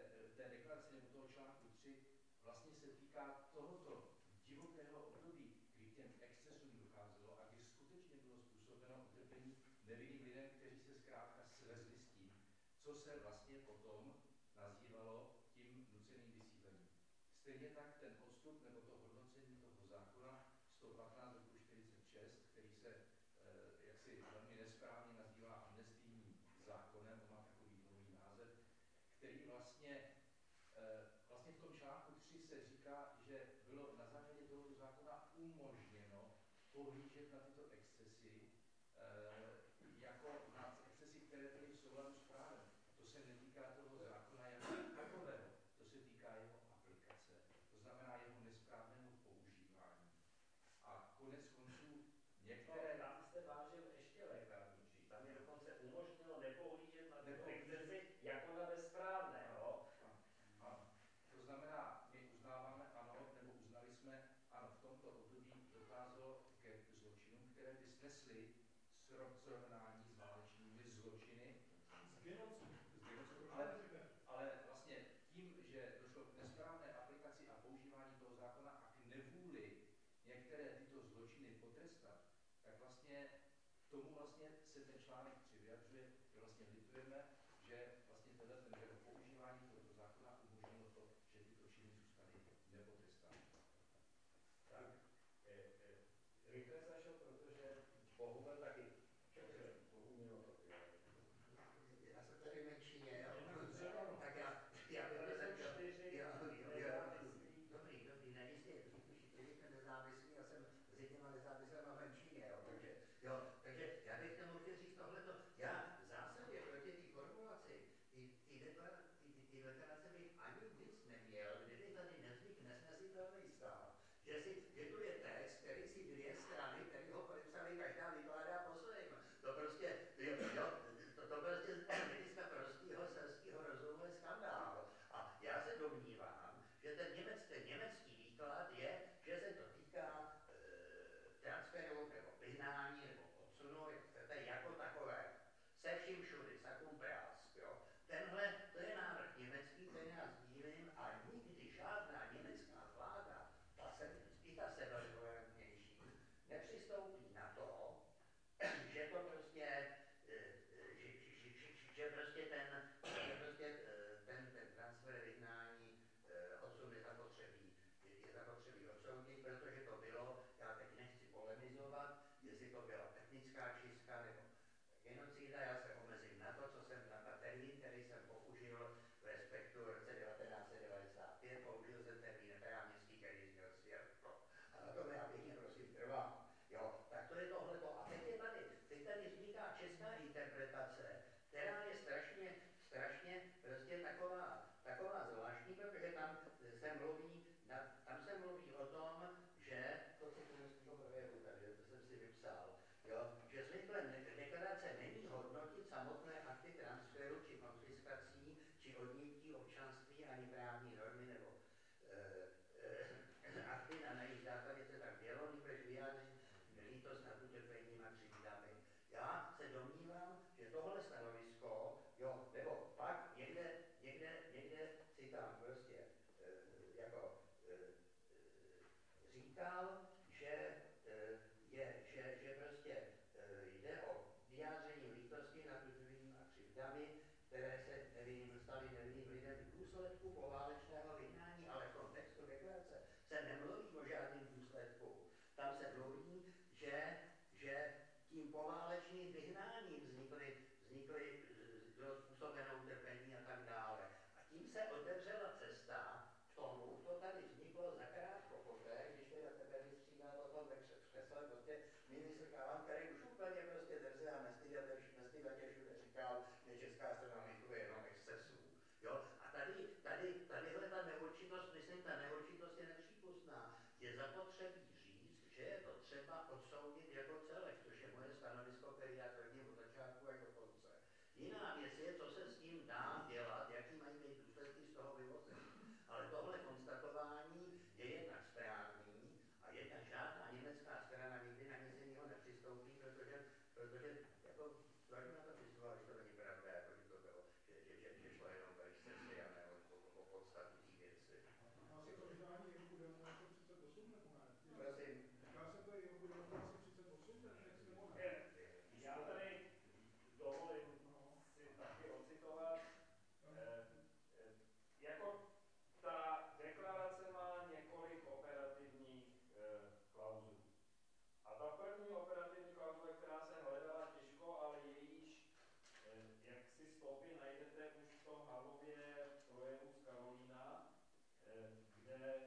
deklaraci nebo toho článku 3 vlastně se týká tohoto divokého období, kdy těm excesům docházelo a kdy skutečně bylo způsobeno utrpení nevinným lidem, kteří se zkrátka svezli s tím, co se vlastně potom nazývalo tím nuceným vysídlením. Stejně tak ten odstup nebo to hodnocení toho zákona 115 roku 46, který se jaksi velmi nesprávně nazývá amnestijním zákonem, to má takový nový název, který vlastně v tom článku 3 se říká, že bylo na základě tohoto zákona umožněno pohlížet na tyto excesy jako na excesy, které byly v souladu s právem. To se netýká toho zákona jako takového, to se týká jeho aplikace, to znamená jeho nesprávného používání. A konec konců některé... Tam jste vážil ještě lékárničí, tam je dokonce umožněno nepouhlížet na tyto excesy jako na nesprávné. To znamená, my uznáváme, ano, nebo uznali jsme, ano, v tomto období docházelo ke zločinům, které by snesly srovnání s válečnými zločiny. Ale vlastně tím, že došlo k nesprávné aplikaci a používání toho zákona a k nevůli některé tyto zločiny potrestat, tak vlastně tomu vlastně se ten článek 3 vyjadřuje, že vlastně litujeme, že vlastně tenhle používání tohoto zákona umožnilo to, že tyto činy zůstaly nepotrestány. Tak, rychle zašel, protože Bohužel taky. Já jsem tady menšině, tak já bych začal. Dobrý, není jsme nezávislí, já jsem s jednýma nezávislýma menšině, takže já bych nemohl říct tohleto. Já v zásadě proti té formulaci říkal, že prostě jde o vyjádření lítosti nad utrpením a křivdami, které se staly nevinným lidem v důsledku poválečného vyhnání, ale v kontextu deklarace se nemluví o žádném důsledku. Tam se mluví, že tím poválečným vyhnáním vznikly způsobené utrpení a tak dále. A tím se otevřela cesta k tomu, co tady vzniklo zakrátko poté, když teda tebe vystříhá o tom přesle, prostě ministrkávám, který už úplně prostě drze a nestydatě všude říkal, že česká strana migruje jenom excesů. Jo? A tadyhle ta neurčitost, myslím, ta neurčitost je nepřípustná. Je zapotřebí říct, že je to třeba odsoudit jako celek, což je moje stanovisko, které já tvrdím od začátku až do konce. Jiná věc je, co se s tím dá dělat, jaký mají být důsledky z toho vyvození. Ale tohle konstatování je jednak správný a jednak žádná německá strana nikdy na nic jiného nepřistoupí, protože jako, vážně na to přistupovali, že to není pravda, jako by to bylo, že šlo jenom ve excesy a ne o podstatných věci. Já se to vyžádání Jehu Demonáci 38 nebo ne? Prosím. Já se to Jehu Demonáci 38 nebo ne? Já tady dovolím si taky ocitovat. Jako ta deklarace má několik operativních klauzů. A ta první operativní klauzule, která se hledala těžko, ale jejíž jaksi stopy najdete už v tom Havlově projevu z Karolína, kde Havel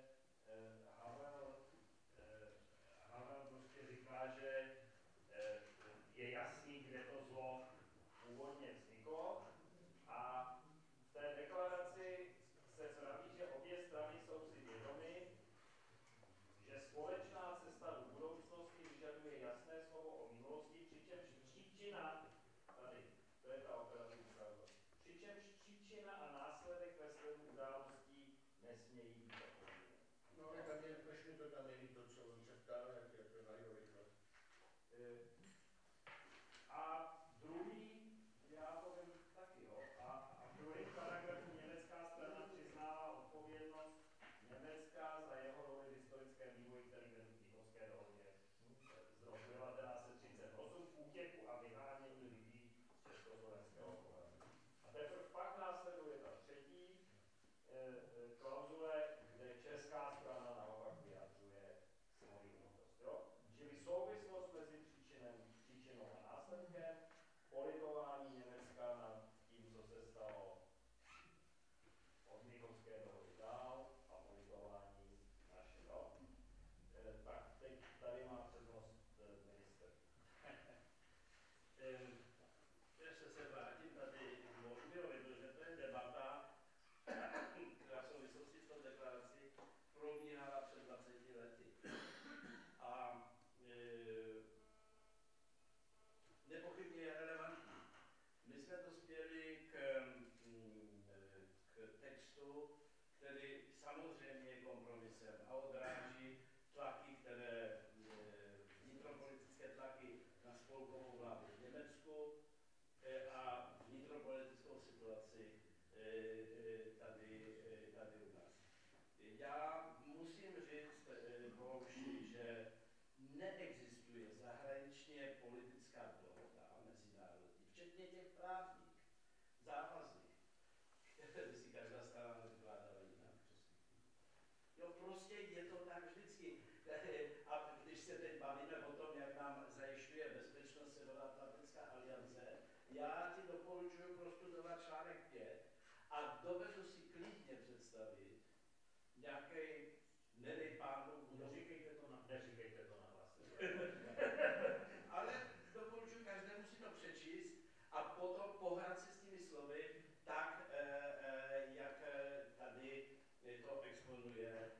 prostě říká, že je jasný, kde to zlo původně vzniklo. A v té deklaraci se praví, že obě strany jsou si vědomy, že společná cesta do budoucnosti vyžaduje jasné slovo o minulosti, přičemž příčina, tady, to je ta operativní pravda, přičemž příčina a následek ve sledu událostí nesmějí být takový. No, tak je, proč mi to tam není to, co on se ptal, jak to najdověklo. A druhý, já to vím taky, jo, a v druhém paragrafu německá strana přiznává odpovědnost Německa za jeho roli v historickém vývoji, který vedl k Titovské dohodě z roku 1938 v útěku a vyhánění lidí z československého Polska. A teprve pak následuje ta třetí klauzule, kde česká strana naopak vyjadřuje svoji nutnost. Čili souvislost mezi příčinou a následkem, politování Německa nad tím, co se stalo od Mnichovské dohody dál a politování našeho. Tak teď tady má přednost minister. Ještě se vrátím tady možný, protože to je debata, která v souvislosti s tou deklarací probíhala před 20 lety. A nepochybně je relevantní. My jsme dospěli k textu, který samozřejmě je kompromisem a odráží tlaky, které vnitropolitické tlaky na spolkovou vládu v Německu a vnitropolitickou situaci tady u nás. Já musím říct hloubší, že neexistuje zahraničně politická dohoda mezinárodní, včetně těch právních, závazných, které si každá strana vykládala jinak. Jo, prostě je to tak vždycky. A když se teď bavíme o tom, jak nám zajišťuje bezpečnost Severoatlantická aliance, já ti doporučuji prostudovat článek 5 a dovedu si klidně představit nějaký nedej pánu, neříkejte to na hlas. Ale doporučuji každému si to přečíst a potom pohrát si s těmi slovy tak, jak tady to exponuje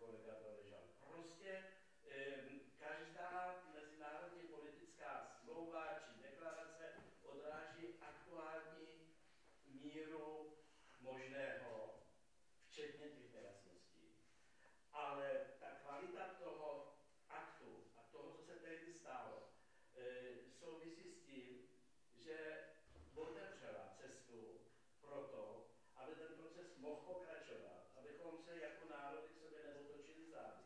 kolega Doležal. Prostě každá mezinárodně politická smlouva či deklarace odráží aktuální míru možného, včetně těch nejasností. Ale ta kvalita toho aktu a toho, co se tehdy stalo, souvisí s tím, že otevřela cestu pro to, aby ten proces mohl pokračovat, abychom se jako národy k sobě neotočili zády,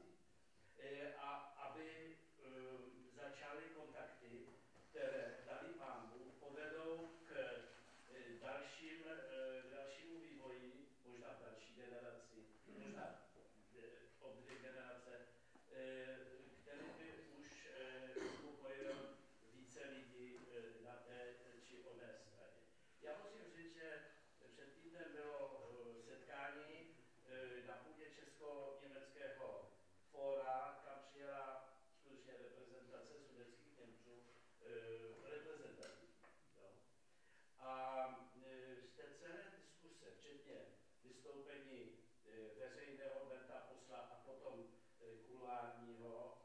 vystoupení veřejného Berta Posla a potom kulárního,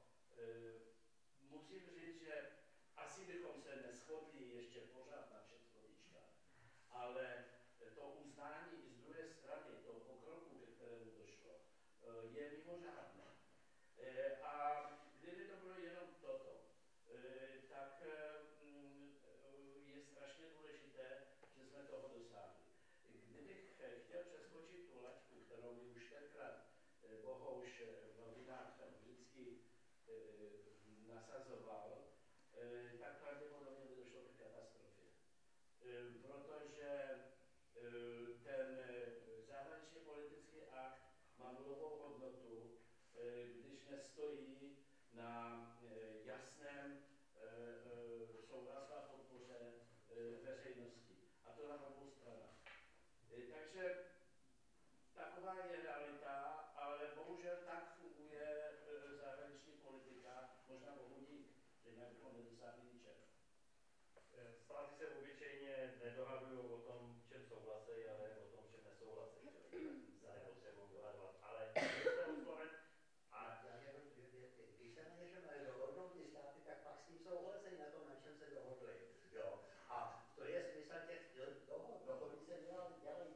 musím říct, že asi bychom se neshodli ještě pořád na všech slovíčkách, ale to uznání z druhé strany, toho pokroku, ke kterému došlo, je mimořádné. A kdyby to bylo jenom toto, tak je strašně důležité, že jsme toho dosáhli. Kdybych chtěl přeskočit tu laťku, kterou mi už tenkrát Bohouš v novinách vždycky nasazoval, tak pravděpodobně by došlo k katastrofě. Protože ten zahraničně politický akt má nulovou hodnotu, když nestojí na jasném souhlasu a podpoře veřejnosti. A to na obou stranách. Takže taková je realita, ale bohužel tak funguje zahraniční politika, možná bohu dík, že nějakou nedosáhli ničeho. Státy se obyčejně nedohadují o tom, čem souhlasejí, ale o tom, čem nesouhlasejí. Za nepotřebují dohadovat, ale já jenom dvě věty. Když se na něčem dohodnou ty státy, tak pak s tím souhlasejí na tom, na čem se dohodli. Jo. A to je smysl těch dohod. Dohody se dělají takový,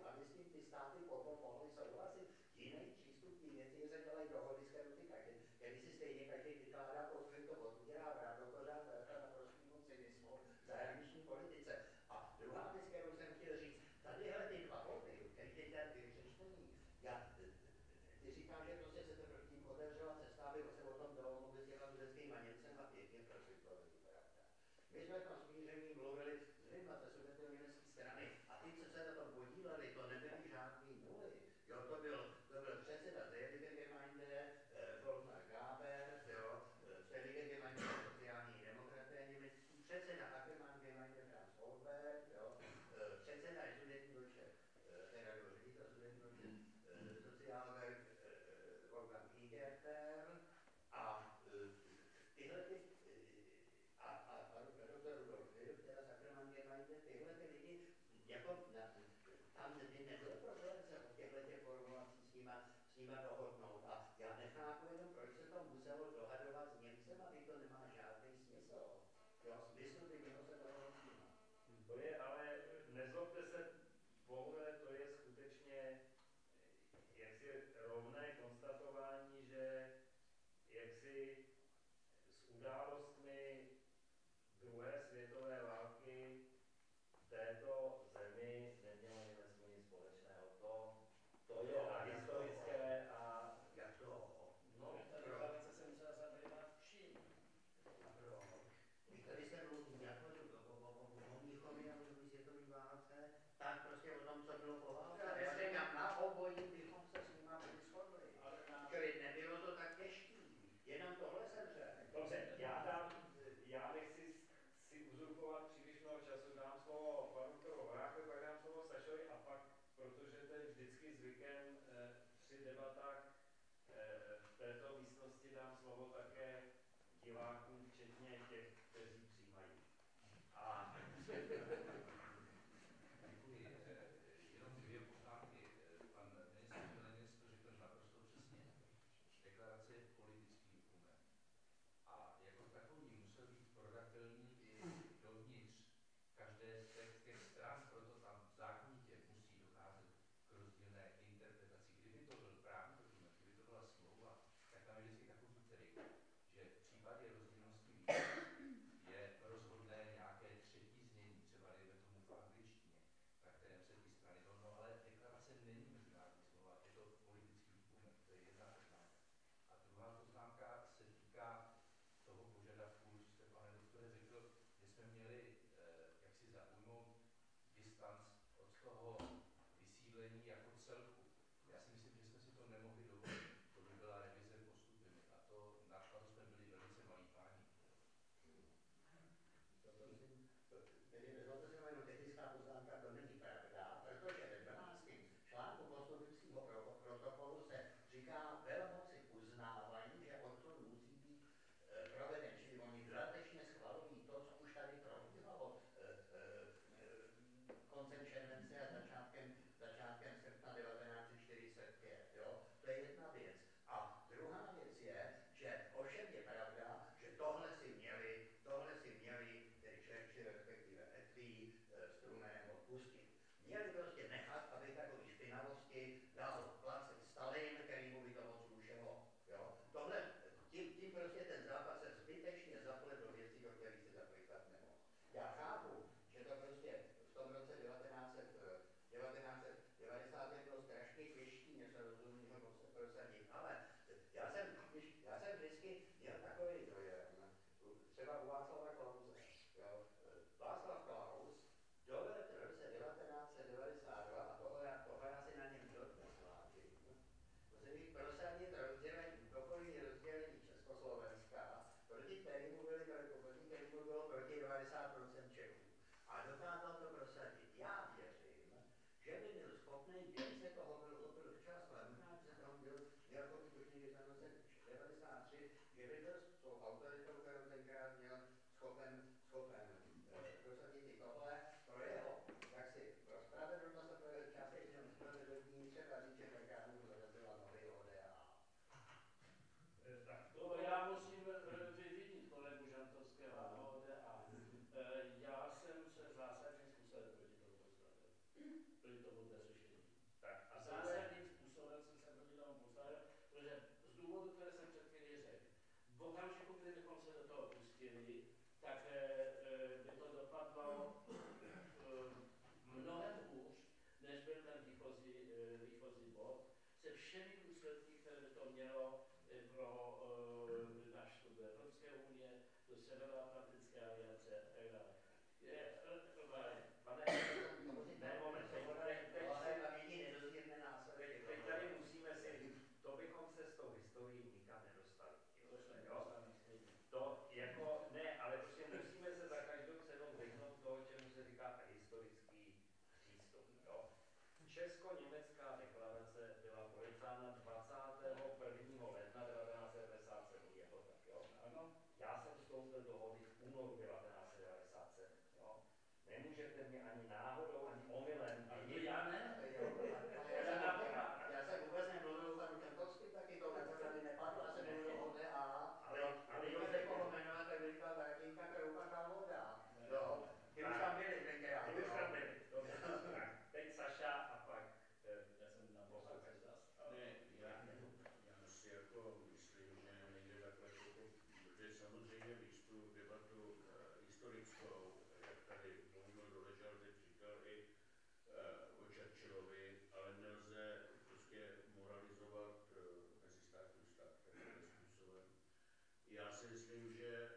aby s tím ty státy potom mohly souhlasit. Jiný přístup ty věci se dělají dohody s kterou ty každý. Když si stejně každý vykládá, protože to odmírá vrádokořát, to je naprosto cynismu v zahraniční politice. A druhá věc, kterou jsem chtěl říct, tadyhle ty dva volby, který teď vyřešení, ty říkám, že prostě se to proti tím otevřela cesta, aby se o tom dalo mluvit s Řeckým a Němcem a pěkně prosvětlovali. My jsme tam smíření mluvili s lidma ze sudetoměnecké strany a ty, co se na tom podíleli, to nebyly žádný nuly. Jo, to byl předseda Gemeinde, Volmar Gaber, jo, Selige Gemeinde sociální demokraté německý, předseda Ackermann Gemeinde Franz Holberg, jo, předseda Sudetendeutsche, teda do ředitele Sudetendeutsche sociální Wolfgang Ingerter a tyhle ty a doktor Rudolf Virk, teda Ackermann Gemeinde, tyhle ty lidi jako tam by nebyl problém se o těchto formulací s nima dohodnout. A já nechápu jenom, proč se to muselo dohadovat s Němcem, aby to nemá žádný smysl. Jo, smysl by mělo se dohodnout s nima. To je ale, nezlobte se, bohužel, to je skutečně jaksi rovné konstatování, že jaksi s událostmi druhé světové války této zemi nemělo Německo nic společného. To je a historické a... Jak to? No, to jsem třeba zabývat vším. A proč? Když tady se mluví jako o Mnichově a o světové válce, tak prostě o tom, co bylo po válce. Na obojí bychom se s nima byli shodli. Čili nebylo to tak těžké. Jenom tohle jsem řekl. Dobře, já nechci si uzurpovat příliš mnoho času, dám slovo panu doktoru Horákovi, pak dám slovo Sašovi a pak, protože to je vždycky zvykem při debatách v této místnosti, dám slovo také divákům, včetně těch, kteří přijímají. A děkuji. Jenom dvě poznámky. Pan ministr řekl naprosto přesně. Deklarace je politický dokument. A jako takový musel být prodatelný i dovnitř každé z těch stran, proto tam zákonitě musí docházet k rozdílné interpretaci. Kdyby to byl právní dokument, kdyby to byla smlouva, tak tam je vždycky takový trik, měli prostě nechat, aby takový špinavosti dal placen Stalin, který mu vytoval z dušeho. Tím prostě ten Západ se zbytečně zaplet do věcí, do kterých se zaplivat nemohl. Já chápu, že to prostě v tom roce 1990 bylo strašně těžké něco rozumného prosadit, ale já jsem vždycky měl takový dojem, třeba u Václava Klause. Václav Klaus dovedl v roce 1992, a tohle já si na něm dodnes vážím, prosadit rozdělení Československa, proti kterému bylo proti 90% Čechů. A dokázal to prosadit. Já věřím, že by byl schopný, když se toho byl včas, ale možná se toho byl nějakou výborní v roce 1993, že by byl s tou autoritou, kterou tenkrát měl, schopen prosadit i tohle. Pro jeho, tak si pro spravedlnost a pro jeho částečnou spravedlnost třeba říct, že tenkrát mu zarazila nový ODA. Tak to já musím vyvinit kolegu Žantovského a ODA. Já jsem se zásadním způsobem proti tomu postavil. Proti tomu neřešení. Tak a zásadním způsobem jsem se proti tomu postavil, protože z důvodu, které jsem před chvíli řekl, v okamžiku, kdy bychom se do toho pustili, tak by to dopadlo mnohem hůř, než byl ten výchozí bod, se všemi důsledky, které by to mělo pro náš vstup do Evropské unie, do Severoatlantické aliance a tak dále. Teď tady musíme si, to bychom se s tou historií nikam nedostali. To jako, ne, ale prostě musíme se za každou cenu vyhnout toho, čemu se říká historický přístup. Česko-německá deklarace byla podepsána 21. ledna 1997. Je to tak, jo? Ano. Já jsem vstoupil do dohody v únoru 1997. Jo? Nemůžete mě ani náhodou, ani omylem. Ani já ne? Já jsem vůbec nemluvil o panu Čertovským, taky to tady nepadlo, já jsem mluvil o DA. Ale když se koho jmenovat, tak by říkala Martinka Krouba Kalvoda. Jo, ty už tam byli tenkrát. Ty už tam byli. Tak, teď Saša a pak... Já jsem na poslouchal zas. Ne, já si jako myslím, že nejde takhle, protože samozřejmě výstup debatu historickou, jak tady mluvil Doležal, teď říkal i o Churchillovi, ale nelze prostě moralizovat mezistátní stát takovým způsobem. Já si myslím, že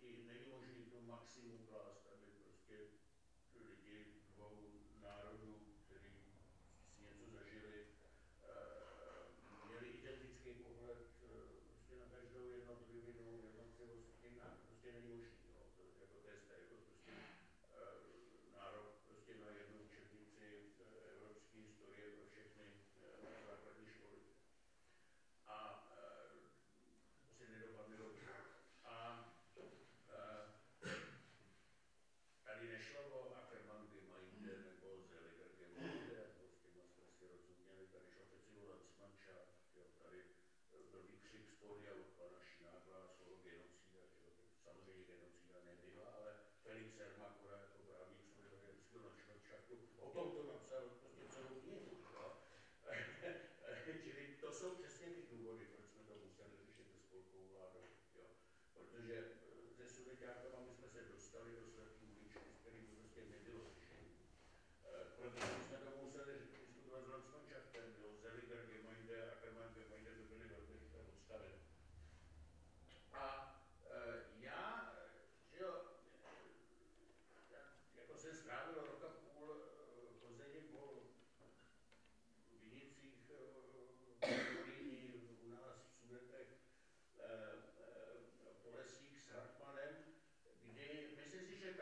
i není možný to maximum klást, aby prostě lidi dvou národů, kteří si něco zažili, měli identický pohled prostě na každou jednotlivou jednotlivost, prostě není možný. Jako test, jako prostě nárok prostě na jednu učebnici evropské historie pro všechny základní školy. A si nedopadne dobře. A tady nešlo o Ackermann, kdy mají jde, nebo Zeliger, kdy mají jde, s těma jsme si rozuměli, tady šlo přeci o Lanzmanča, tady byl křik z polia od pana Šinákla, slovo genocida, samozřejmě genocida nebyla, ale Felix Ermakora jako právník slovenského našlapšáku, o tom to napsal prostě celou knihu. Čili to jsou přesně ty důvody, proč jsme to museli řešit se spolkovou vládou. Protože ze Sudeťákama my jsme se dostali do slepý uličky, s kterým prostě nebylo řešení. Protože jsme to museli diskutovat s Lanzmanšaftem, Zeliger, Gemeinde, Ackermann, Gemeinde, to byly velmi odstaveny. A já, že jo, jako jsem strávil roka půl v Plzeň po Vinicích, u nás v Sudetech, po lesích s Hartmanem, kdy myslím si, že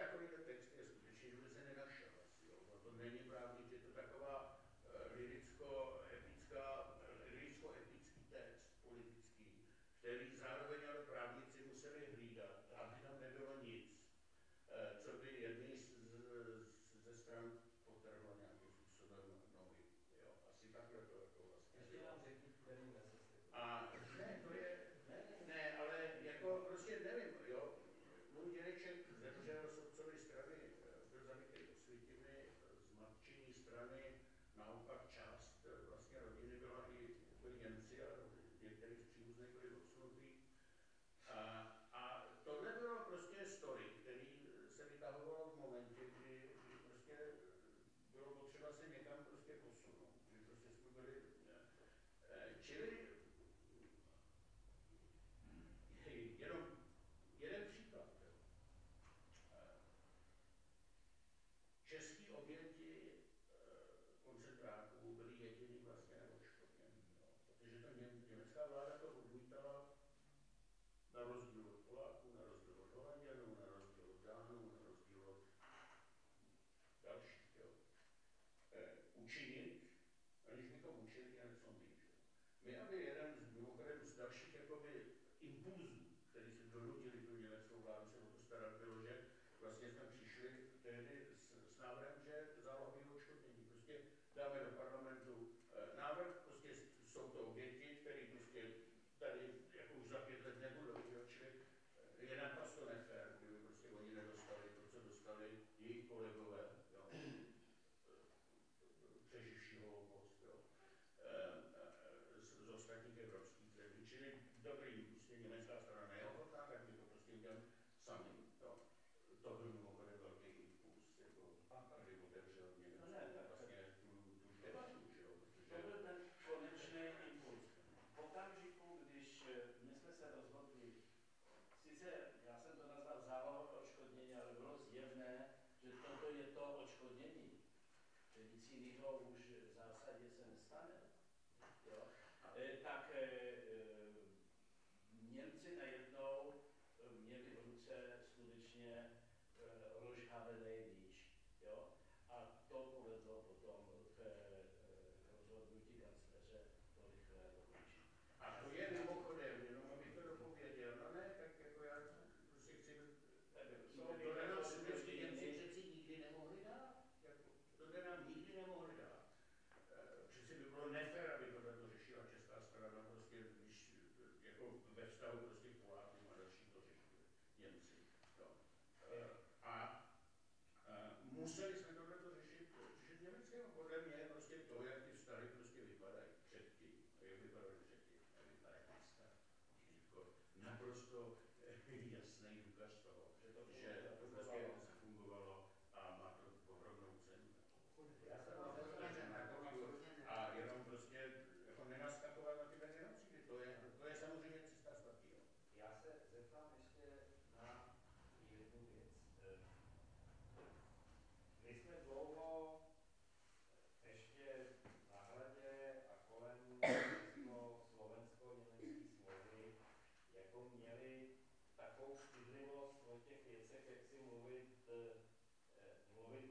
měl jeden z dalších jakoby impulzů, který si donutili tu německou vládu se o to starat, bylo, že vlastně jsme přišli tehdy s návrhem, že zálohového odškodnění. Prostě dáme do parlamentu návrh, prostě jsou to oběti, který prostě tady jako už za 5 let nebudou, čili je naprosto nefér, kdyby prostě oni nedostali to, co dostali jejich kolegové, jo, přeživšího holocaust, jo, z ostatních evropských zemí. Čili dobrý, prostě německá strana neohotá, tak my to prostě uděláme sami, jo. To byl mimochodem velký impuls, jako aby otevřel Německo vlastně tu debatu, že jo, protože... To byl ten konečný impuls. V okamžiku, když my jsme se rozhodli, sice já jsem to nazval zálohové odškodnění, ale bylo zjevné, že toto je to odškodnění, že nic jiného už v zásadě se nestane, jo, tak Němci najednou měli v ruce skutečně rozhavený míč, jo, a to povedlo potom k rozhodnutí kancléře do rychlého dokončení. A to je mimochodem, jenom abych to dopověděl, no ne, tak jako já si chci, to nám si Němci přeci nikdy nemohli dát, to nám nikdy nemohli dát. Přeci by bylo nefér, aby to řešila česká strana, prostě když jako ve vztahu prostě Polákům a dalším to řešili Němci. No. Museli jsme to řešit, protože německého podle mě prostě to, jak ty vztahy prostě vypadají předtím, jak vypadají předtím, jak vypadají dneska. Naprosto jasný důkaz toho, že to prostě zafungovalo a má to pohromnou cenu. Já jsem vám a jenom prostě jako nenaskakovat na tyhle genocidy, to je samozřejmě cesta svatý. Já se zeptám ještě na jednu věc. My jsme dlouho ještě na Hradě a kolem slovensko-německé smlouvy jako měli takovou stydlivost o těch věcech, jak si mluvit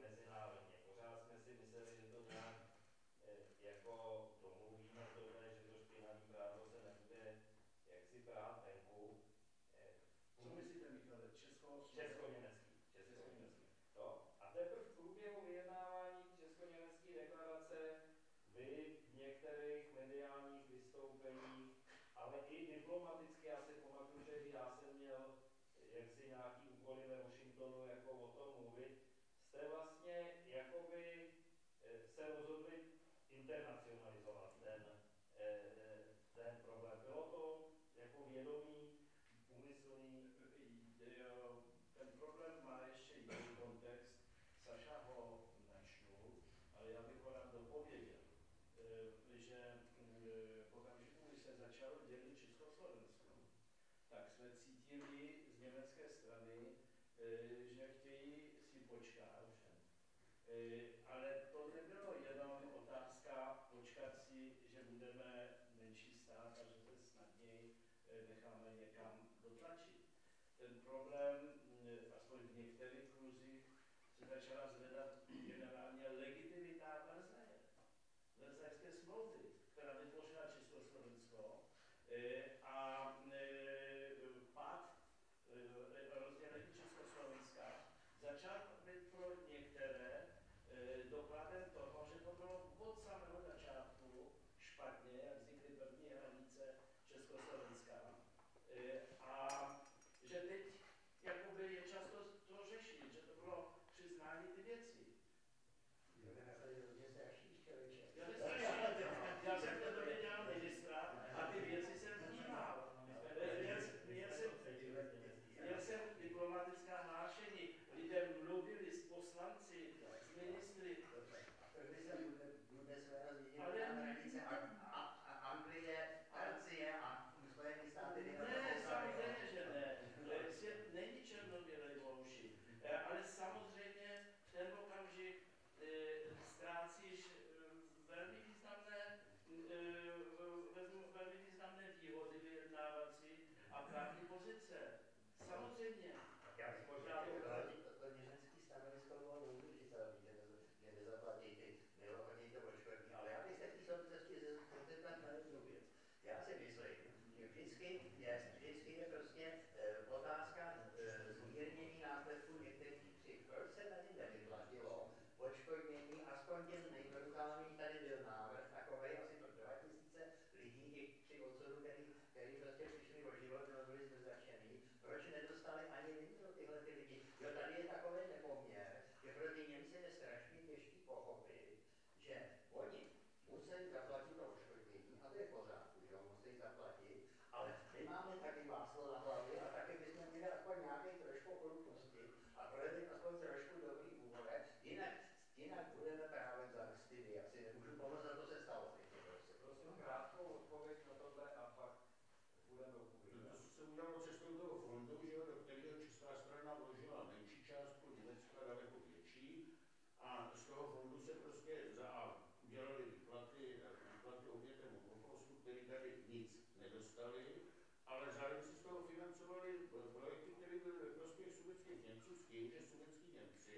mezinárodně. Pořád jsme si mysleli, že to nějak jako domluvíme tohle, že to špinavý právo se nebude jaksi brát venku. Co myslíte, Michale? Česko-německý. A teprve v průběhu vyjednávání Česko-německé deklarace vy v některých mediálních vystoupeních, ale i diplomaticky, já si pamatuju, že já jsem měl jaksi nějaký úkoly ve Washingtonu jako o tom mluvit, jste vlastně jakoby se rozhodli internacionalizovat ten problém. Bylo to jako vědomý, úmyslný? Ten problém má ještě jiný kontext. Saša ho načnul, ale já bych ho rád dopověděl, že v okamžiku, když se začalo dělit Československo, tak jsme cítili z německé strany, že chtějí si počkat. Ale to nebylo jenom otázka počkat si, že budeme menší stát a že se snadněji necháme někam dotlačit. Ten problém, aspoň v některých kruzích, se začala zvedat generálně legitimita Versajské smlouvy, která vytvořila Československo a pád rozdělení Československa začal být pro některé dokladem toho, že to bylo od samého začátku špatně, jak vznikly první hranice Československa. A že teď jakoby dalo cestou toho fondu, že, do kterého česká strana vložila menší částku, Německa daleko větší, a z toho fondu se prostě udělali výplaty obětem holokaustu, který tady nic nedostali, ale zároveň se z toho financovali projekty, které byly ve prospěch sudeckých Němců s tím, že sudetští Němci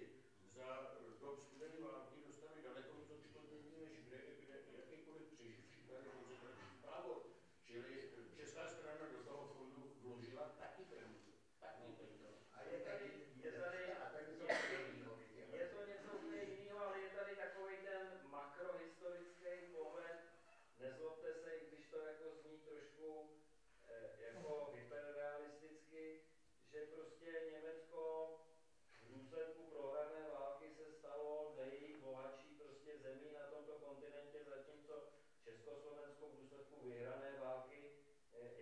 za dob studené války dostali daleko víc odškodnění, než jakýkoliv přeživší tady koncentrační tábor. Čili česká strana do toho fondu vložila taky peníze. A je to něco úplně jiného, ale je tady takový ten makrohistorický moment. Nezlobte se, když to jako zní trošku jako hyperrealisticky, že prostě Německo v důsledku prohrané války se stalo nejbohatší prostě zemí na tomto kontinentě, zatímco Československo v důsledku vyhrané války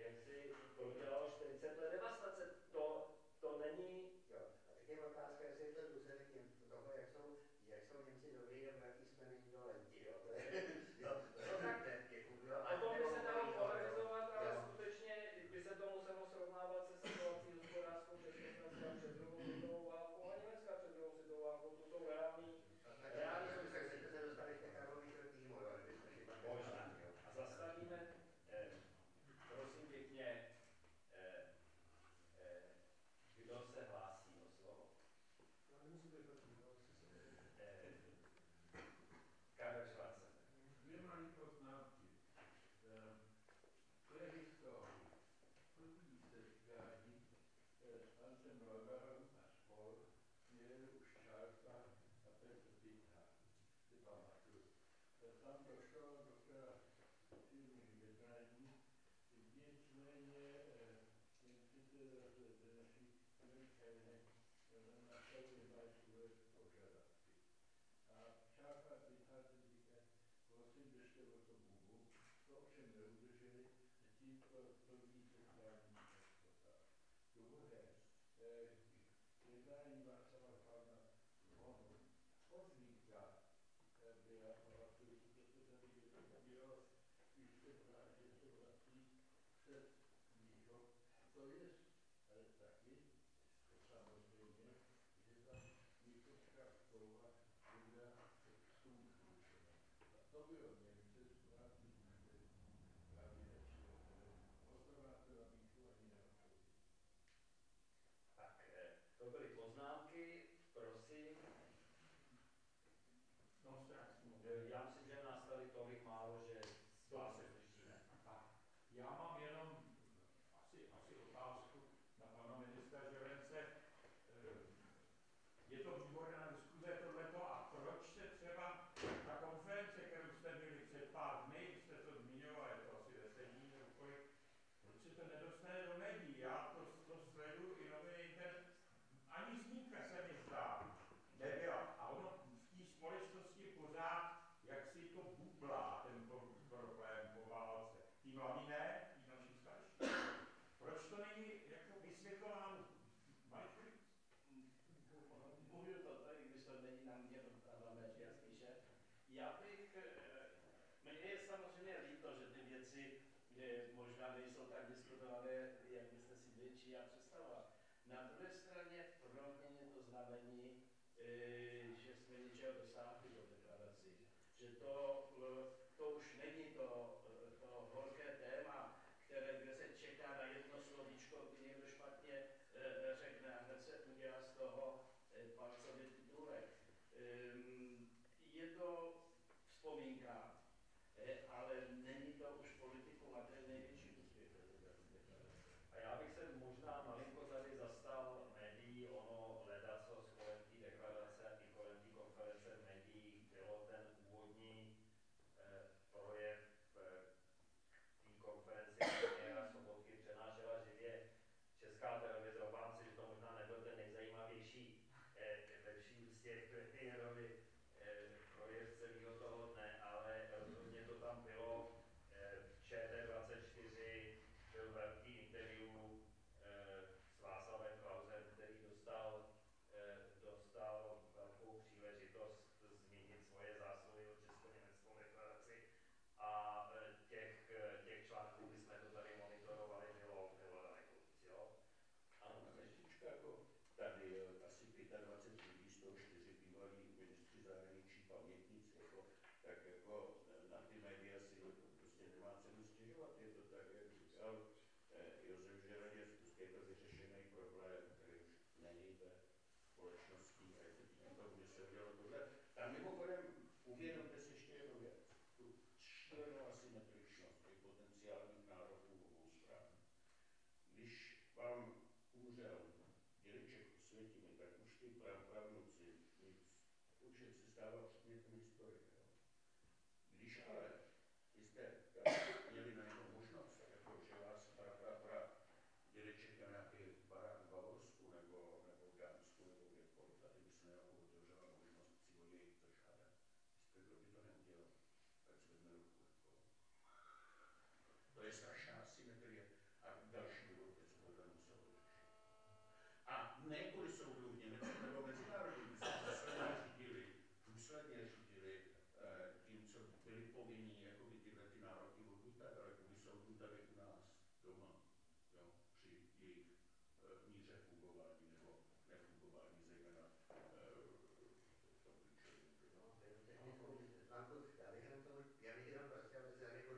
jak si prodělalo 40 let devastace. To není... Jo, a teď je otázka, jestli je to důsledek toho, jak jsou Němci dobrý, nebo jaký jsme není do lenti, jo. A to by se dalo polarizovat, ale skutečně by se to muselo srovnávat se situací hospodářskou Československa před druhou světovou válkou a Německa před druhou světovou válkou. To jsou reální... Reální souvislosti. Takže se dostali k takových rtýmu, jo, kdybychom si tak možná. A zastavíme, prosím pěkně, kdo se hlásí o slovo? Já nemusím být hlásí, ale Karel Schwarzer. Dvě malé poznámky. To je historie. První setkání s Hansem Neuberem a spol měl už Čárka a Petr Pýtha. Si pamatuju. Tam došlo do která silných jednání, nicméně projev celého toho dne, ale uvědomte si ještě jednu věc. Tu čtvrnou asymetričnost těch potenciálních nároků obou stran. Když vám umřel dědeček Osvětimi, tak už ty pravnuci určitě se stává předmětem historie. Když ale jste měli na jednu možnost, jako že vás dědeček na nějaký barák v Bavorsku nebo v Dánsku nebo kdekoliv, tady by se neodržela možnost přivodit to žádné. Jste, kdo by to neudělal, tak zvedne ruku. To je strašná symetrie a další důvod, co to muselo řešit. A ne kvůli soudu v Německu nebo mezinárodní, důsledně řídili tím, co byli povinní, jako by tyhle ty nároky odmítat, ale kvůli soudu tady u nás doma. Jo, při jejich míře fungování nebo nefungování, zejména to klíčení. Já bych jenom prostě, aby se několik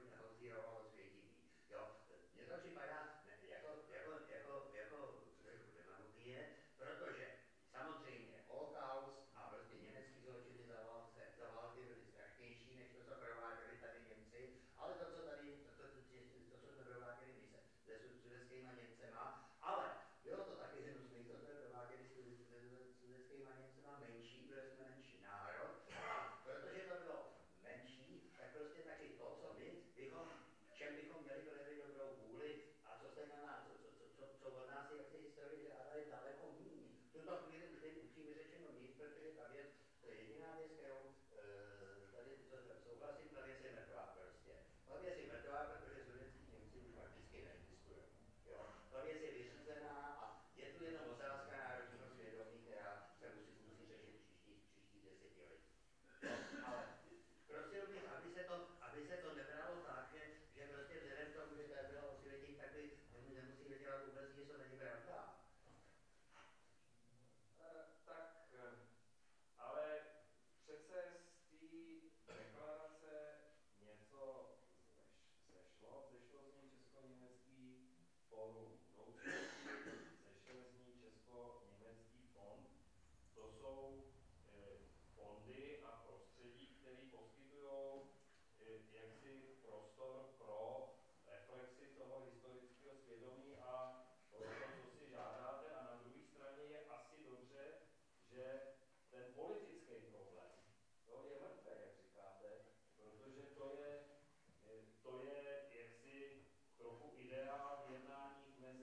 nehozírovalo Světímí. Mně to připadá jako trošku demagogie, protože samozřejmě holokaust a prostě německý zločiny za války byly strašnější, než to, co prováděli tady Němci, ale to, co tady, to, co jsme prováděli my se sudetskýma Němcema, ale bylo to taky hnusný, to jsme prováděli se sudetskýma Němcema menší, protože jsme menší národ, a protože to bylo menší, tak prostě taky to, co my bychom, čem bychom měli projevit dobrou vůli a co se na nás, co od nás je jak se historie ale daleko míň. V tuto chvíli musíme řečeno nic, protože ta věc, to je jediná věc, kterou tady souhlasím, ta věc je mrtvá prostě. Ta věc je mrtvá, protože sudetští Němci už prakticky neexistují. Ta věc je vyřízená a je tu jenom otázka národního svědomí, která se musí řešit příští desetiletí. Ale prosil bych, aby se to nebralo tak, že prostě vzhledem k tomu, že tady bylo osvětí, tak by nemusíme dělat vůbec něco, není pravda. Tak, ale přece z té deklarace něco zešlo z ní Česko-německý fórum, zešel z ní Česko-německý fond, to jsou fondy a prostředí, které poskytují jaksi prostor pro reflexi toho historického svědomí a to, co si žádáte, a na druhé straně je asi dobře, že ten politický problém, to je mrtvé, jak říkáte, protože to je jaksi trochu ideál jednání mezi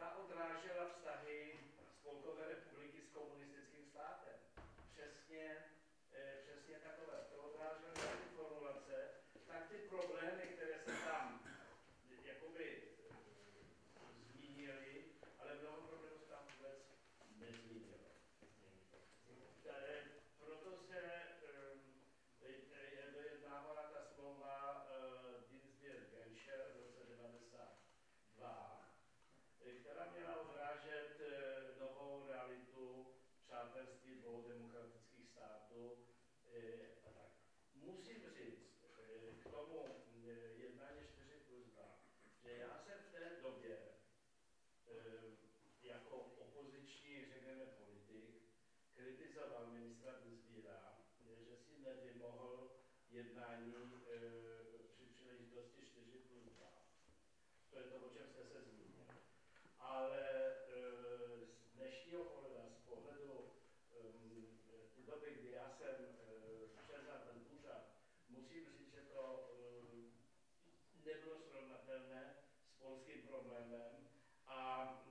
ta odrážela vztahy Spolkové republiky s komunistickým státem. Přesně takové. To odrážela ty formulace, tak ty problémy, které se tam jakoby zmínily, ale mnoho problémů se tam vůbec nezmínilo. Proto se dojednávala ta smlouva Dinsbier-Genscher v roce 1992, která měla odrážet novou realitu přátelství dvou demokratických států. Tak. Musím říct k tomu jednání 4+2, že já jsem v té době jako opoziční, řekněme, politik kritizoval ministra Dinsbiera, že si nevymohl jednání při příležitosti 4+2. To je to, o čem jste se zmínil. Ale z dnešního pohledu, z pohledu doby, kdy já jsem převzal ten úřad, musím říct, že to nebylo srovnatelné s polským problémem a v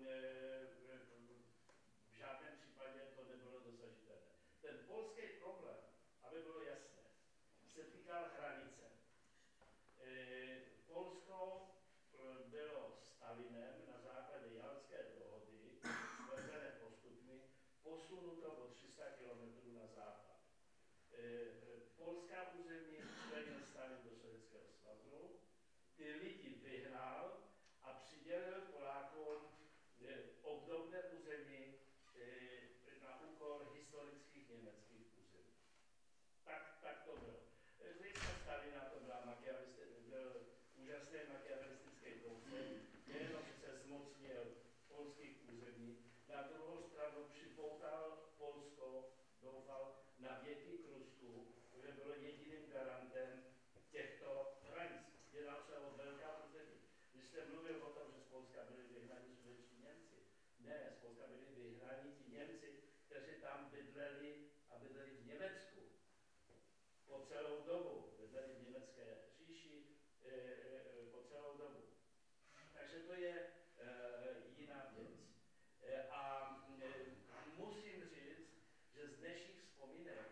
žádném případě to nebylo dosažitelné. Ten polský problém, aby bylo jasné, se týkal hranice. Polsko bylo Stalinem na základě Jalské dohody, zvezené postupně, posunuto o 300 km na západ. Polská území členil Stalin do Sovětského svazu, ty lidi vyhnal a přidělil Polákům obdobné území na úkor historických německých území. Tak to bylo. Zvířka Stalina to byl úžasný machiavelistický koncept, nejenom se zmocnil polských území, na druhou stranu připoutal Polsko, doufal, na věky k Rusku, kde bylo jediným garantem těchto hranic. Jedná se o velká území. Když jste mluvil o tom, že z Polska byli vyhnaní sudetští Němci, ne, z Polska byli vyhnaní ti Němci, kteří tam bydleli a bydleli v Německu. Po celou dobu, bydleli v německé říši, po celou dobu. Takže to je jiná věc. A musím říct, že z dnešních vzpomínek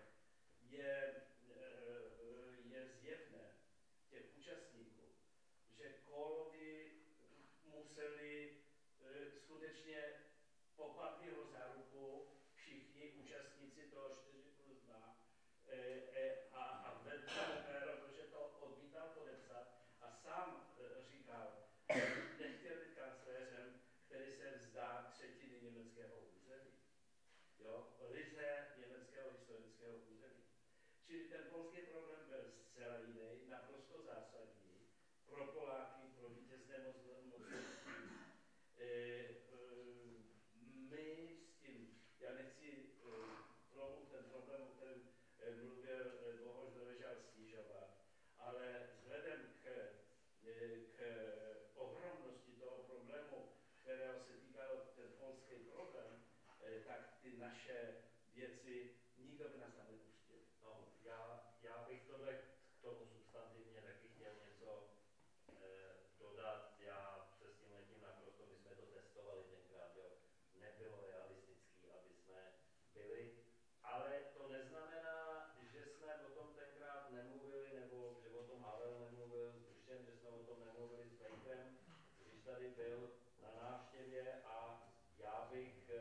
je zjevné těch účastníků, že Kolovy museli skutečně popadlýho za ruku všichni účastníci toho 4+2 a vedl, protože to odmítal podepsat a sám říkal, že nechtěl být kancléřem, který se vzdá třetiny německého území. Jo? Ryze německého historického území. Čili ten polský problém byl zcela jiný, naprosto zásadní, pro Poláky, pro vítězné mocnosti. My s tím, já nechci ten problém, o kterém mluvil Bohoš Doležal, snižovat, ale vzhledem k ohromnosti toho problému, kterého se týkal ten polský problém, tak ty naše věci nikdo by nás nepustil. No, já bych k tomu substantivně taky chtěl něco dodat. Já přes tím letím naprosto, my jsme to testovali tenkrát, jo. Nebylo realistický, aby jsme byli, ale to neznamená, že jsme o tom tenkrát nemluvili, nebo že o tom Havel nemluvil s Dušem, že jsme o tom nemluvili s Bejkem, když tady byl na návštěvě a já bych,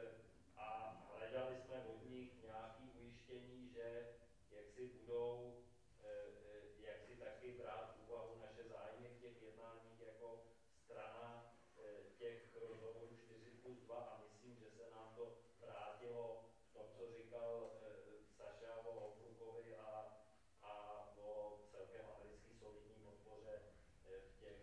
a hledali jsme od nich nějaké ujištění, že jak si budou, jak si taky brát v úvahu naše zájmy v těch jednáních jako strana těch rozhovorů 4+2 a myslím, že se nám to vrátilo v tom, co říkal Saša o Hofrukovi a o celkem americký solidní podpoře v těch...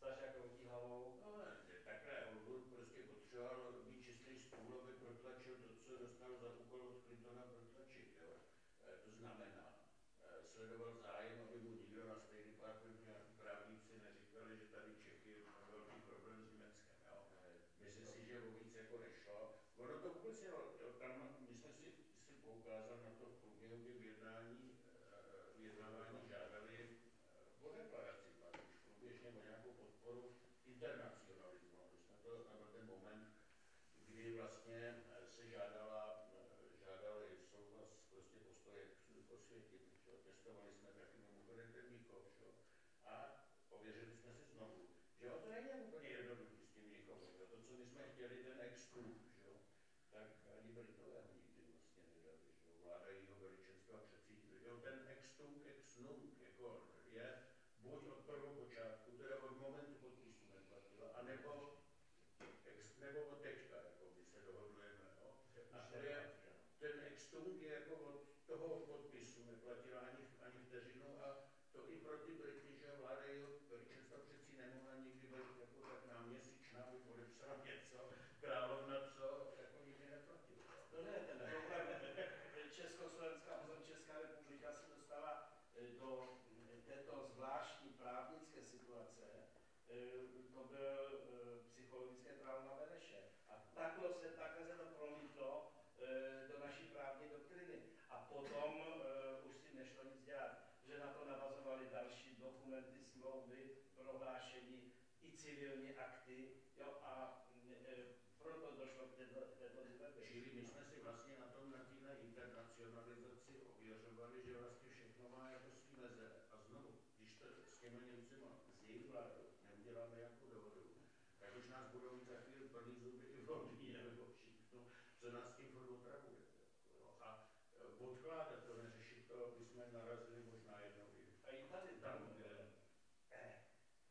Saša kroutí hlavou? No ne, takhle, on byl prostě potřeboval být čistý stůl, aby protlačil to, co dostal za úkol od Clintona protlačit, jo. To znamená, sledoval zájem, aby mu nikdo na stejný pár právníci neříkali, že tady Čechy má velký problém s Německem. Jo? Myslím si, že o víc jako nešlo. Ono to vůbec, tam my jsme si poukázali na to v průběhu, kdy vyjednávání žádali o deklaraci, průběžně o nějakou podporu internacionalismu. kdy vlastně se žádali souhlas prostě postoje posvětit. Testovali jsme taky mimochodem ten výkop, a ověřili jsme si znovu, že to není úplně jednoduchý s tím výkopem. To, co my jsme chtěli, ten extrud, tak ani Britové ho nikdy vlastně nedali. Vláda jeho veličenstva přecítila. Ten extrud jako je buď od prvopočátku, teda od momentu podpisu neplatila, anebo od teďka, jako my se dohodujeme. A ten extrud je jako od toho podpisu neplatila ani vteřinu a to i proti Briti, že vláda jeho veličenstva přeci nemohla nikdy být jako tak náměsíčná, aby podepsala něco, královna co, jako nikdy neplatila. No ne, ten problém Československá, potom Česká republika se dostala do této zvláštní právnické situace, to byl psychologické právo na Beneše. A takhle se to prolítlo do naší právní doktriny. A potom už si nešlo nic dělat, že na to navazovaly další dokumenty, smlouvy, prohlášení i civilní akty. A proto došlo k této zlepšení. Čili my jsme si vlastně na internacionalizaci ověřovali, že vlastně všechno má jako svý meze. A znovu, když to s těmi Němcima, s jejich vládou, neuděláme nějakou dohodu, tak už nás budou mít za chvíli plný zuby i v Londýně nebo všechno, co nás tím formou travuje. A odkládat to, neřešit to, aby jsme narazili možná jednou. A i tady tam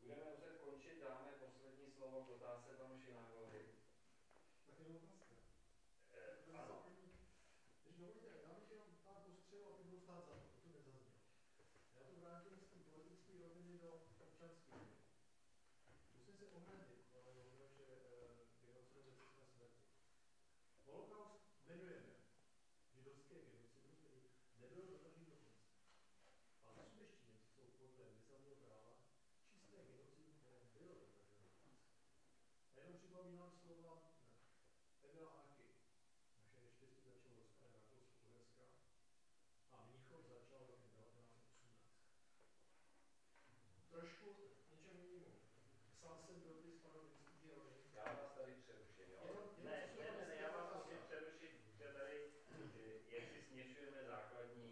budeme muset končit, dáme poslední slovo k otázce panu Šinákovi. Tak jenom otázka. Ano. Když dovolíte, já bych jenom pár postřelil, aby budu stát za to, to nezaznělo. Já to vrátím z té politické roviny do občanské roviny. Musím se ohradit, ale dovolím, že genocidu na smrti. Holokaust jmenujeme židovské genocidu, který nebyl dotažený do konce. Ale sudetští jsou podle mezinárodního práva čisté genocidu, které bylo dotažené do konce. A jenom připomínám slova Emila Arky. Naše neštěstí začalo rozpadat na Rakousko-Uherska a Mnichov začal rokem 1918. Trošku něčem jinému. Sám jsem dopis panu Vyskuděrovi. Já vás tady přeruším, jo? Ne, já vás musím přerušit, že tady, jak si směšujeme základní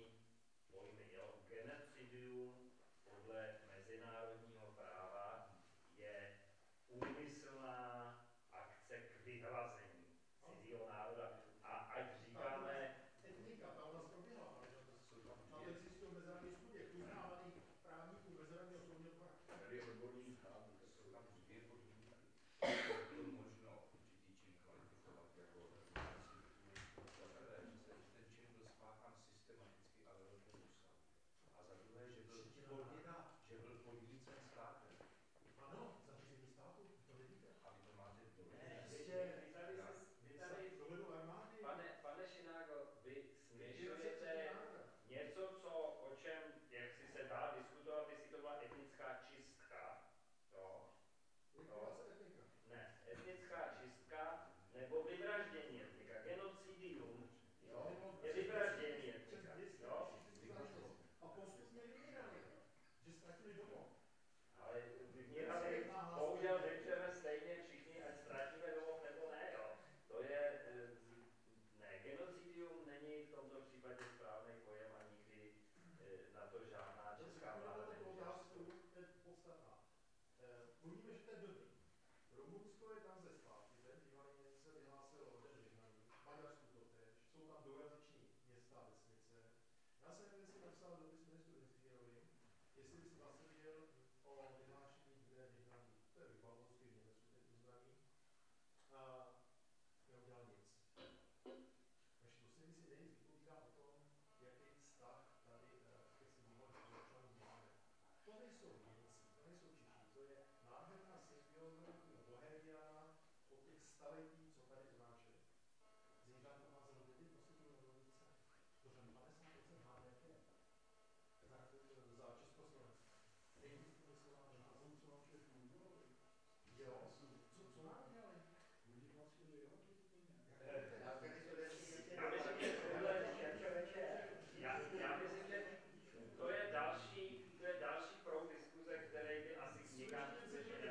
pojmy, jo? Genocidium podle mezinárodního práva je úmyslná akce k vyhlazení cizího národa. A ať říkáme... Etnika, ta u nás proběhla, ale na to existují mezinárodní studie, uznávaných právníků mezinárodního soudního práva. Tady je odborný stát, kde jsou tam dvě podmínky. To možno určitý čin kvalifikovat jako organizaci. Za prvé, že ten čin byl spáchán systematicky, ale velmi úsilím. A za druhé, že byl podnícen státem. Ano, zařízení státu, to vidíte. A vy to máte v dobu. Ne, vy tady, pane Šinágo, vy směšujete něco, o čem, jak si se dá diskutovat, jestli to byla etnická čistka. Ne, etnická čistka nebo vyvraždění etnika. Genocidium je vyvraždění etnika. A postupně vymírali, že ztratili domov. Ale vymírali, bohužel vymřeme stejně všichni, ať ztratíme domov nebo ne, jo. To je, ne, genocidium není v tomto případě správný pojem a nikdy na to žádná česká vláda nemůže. To je podstatná. Mluvíme, že to je dobrý. Rumunsko je tam ze zpátky, bývalý se vyhlásil o odevřehnání, Maďarsku to též, jsou tam dojazyční města a vesnice. Já jsem dneska napsal dopis ministru Vyskuděrovi, jestli by se vlastně viděl o vyhlášení dne vyhnaní, to je vybalovský v Německu, teď uznaný, a neudělal nic. Takže to se mi si nejvíc vypovídá o tom, jaký vztah tady v civilních občanů máme. To nejsou Němci, to nejsou Češi, to je nádherná symbióza bohemiána o těch staletí, co tady unášeli. Zítra to má zhodnotit poslední revoluce, to řadu 50% HDP. Za Československo. Není způsobáno názvu, co nám všechno udělali. Co nám dělali? Lidi vlastně dělali. Já myslím, že to je další proud diskuze, který by asi nikam nevedl.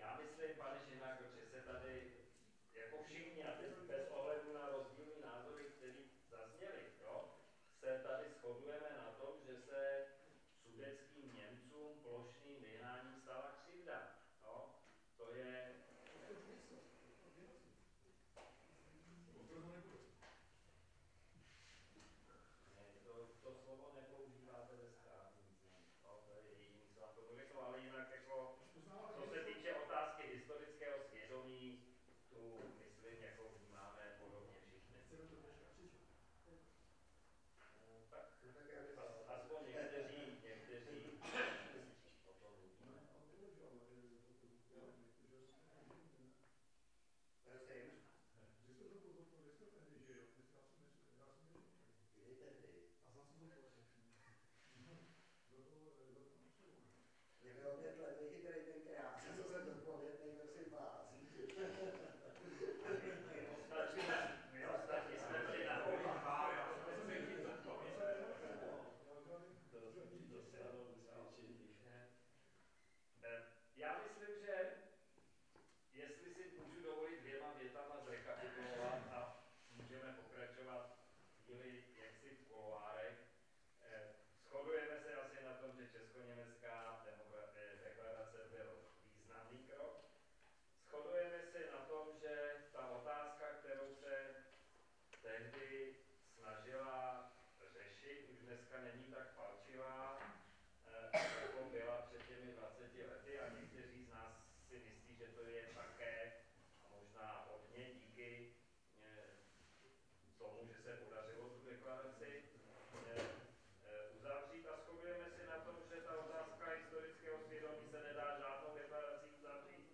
Já myslím, pane Šináko, že se tady Já myslím, že jestli si můžu dovolit dvěma větama zrekapitulovat a můžeme pokračovat chvíli jaksi v kuloárech. Shodujeme se asi na tom, že Česko-německá deklarace byl významný krok. Shodujeme se na tom, že ta otázka, kterou se tehdy snažila řešit, už dneska není tak palčivá, jako byla před těmi 20 lety a někteří z nás si myslí, že to je také a možná hodně díky tomu, že se podařilo tu deklaraci uzavřít a shodujeme si na tom, že ta otázka historického svědomí se nedá žádnou deklarací uzavřít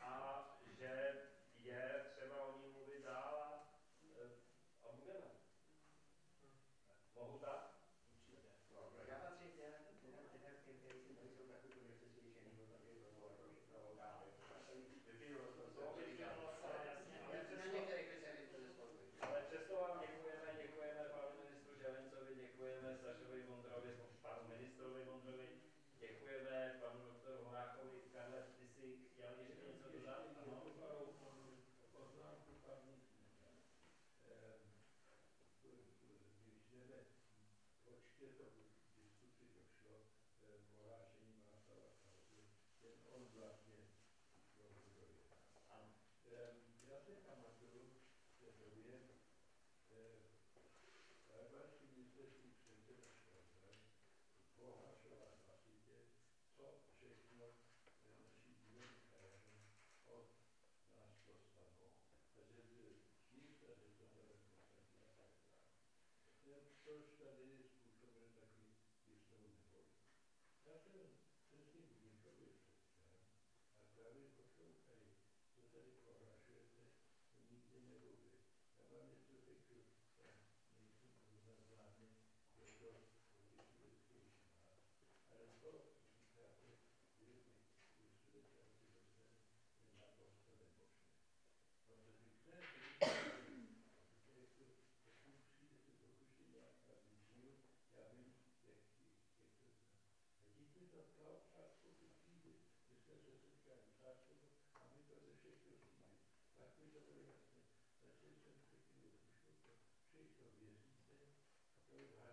a že je třeba o ní mluvit dál a budeme. Mohu tak? Určitě. Já patřím ale přesto vám děkujeme, děkujeme panu ministru Želencovi, děkujeme Sašovi Vondrovi, panu ministrovi Vondrovi, děkujeme panu doktoru Horákovi. Karle, ty jsi chtěl ještě něco dodat? Ano, poznámku paní, když jdeme, proč je to diskuzi došlo porážení Václava Klauzy, jen on vlastně dlouho je. Já se pamatuju, že v té době Karbalský ministerský předseda Švazem pohášoval hlasitě, co všechno naší dílení krajenou od nás dostanou. Takže tím tady to nevětlosti a tak dále. Což tady je způsoben taky jistou neboli. Já jsem přesně v Míšově předsel a právě poslouchají, co tady pohášujete, nikdy nebude. Já vám něco řekl, nejsem poznamenány, že to vysvětším vás. Ale to říkáte, že mi vysvětšáte zase na posto nebožné. Protože chcete, pokud přijdete do kuši nějaká význam, já vím, jak to znám. A díky to ta otázka, když přijde, když se setkám otázku, a my to ze všechno znám. Tak mi to bude jasné. That's it, that's it, that's it, that's it, that's it, that's it,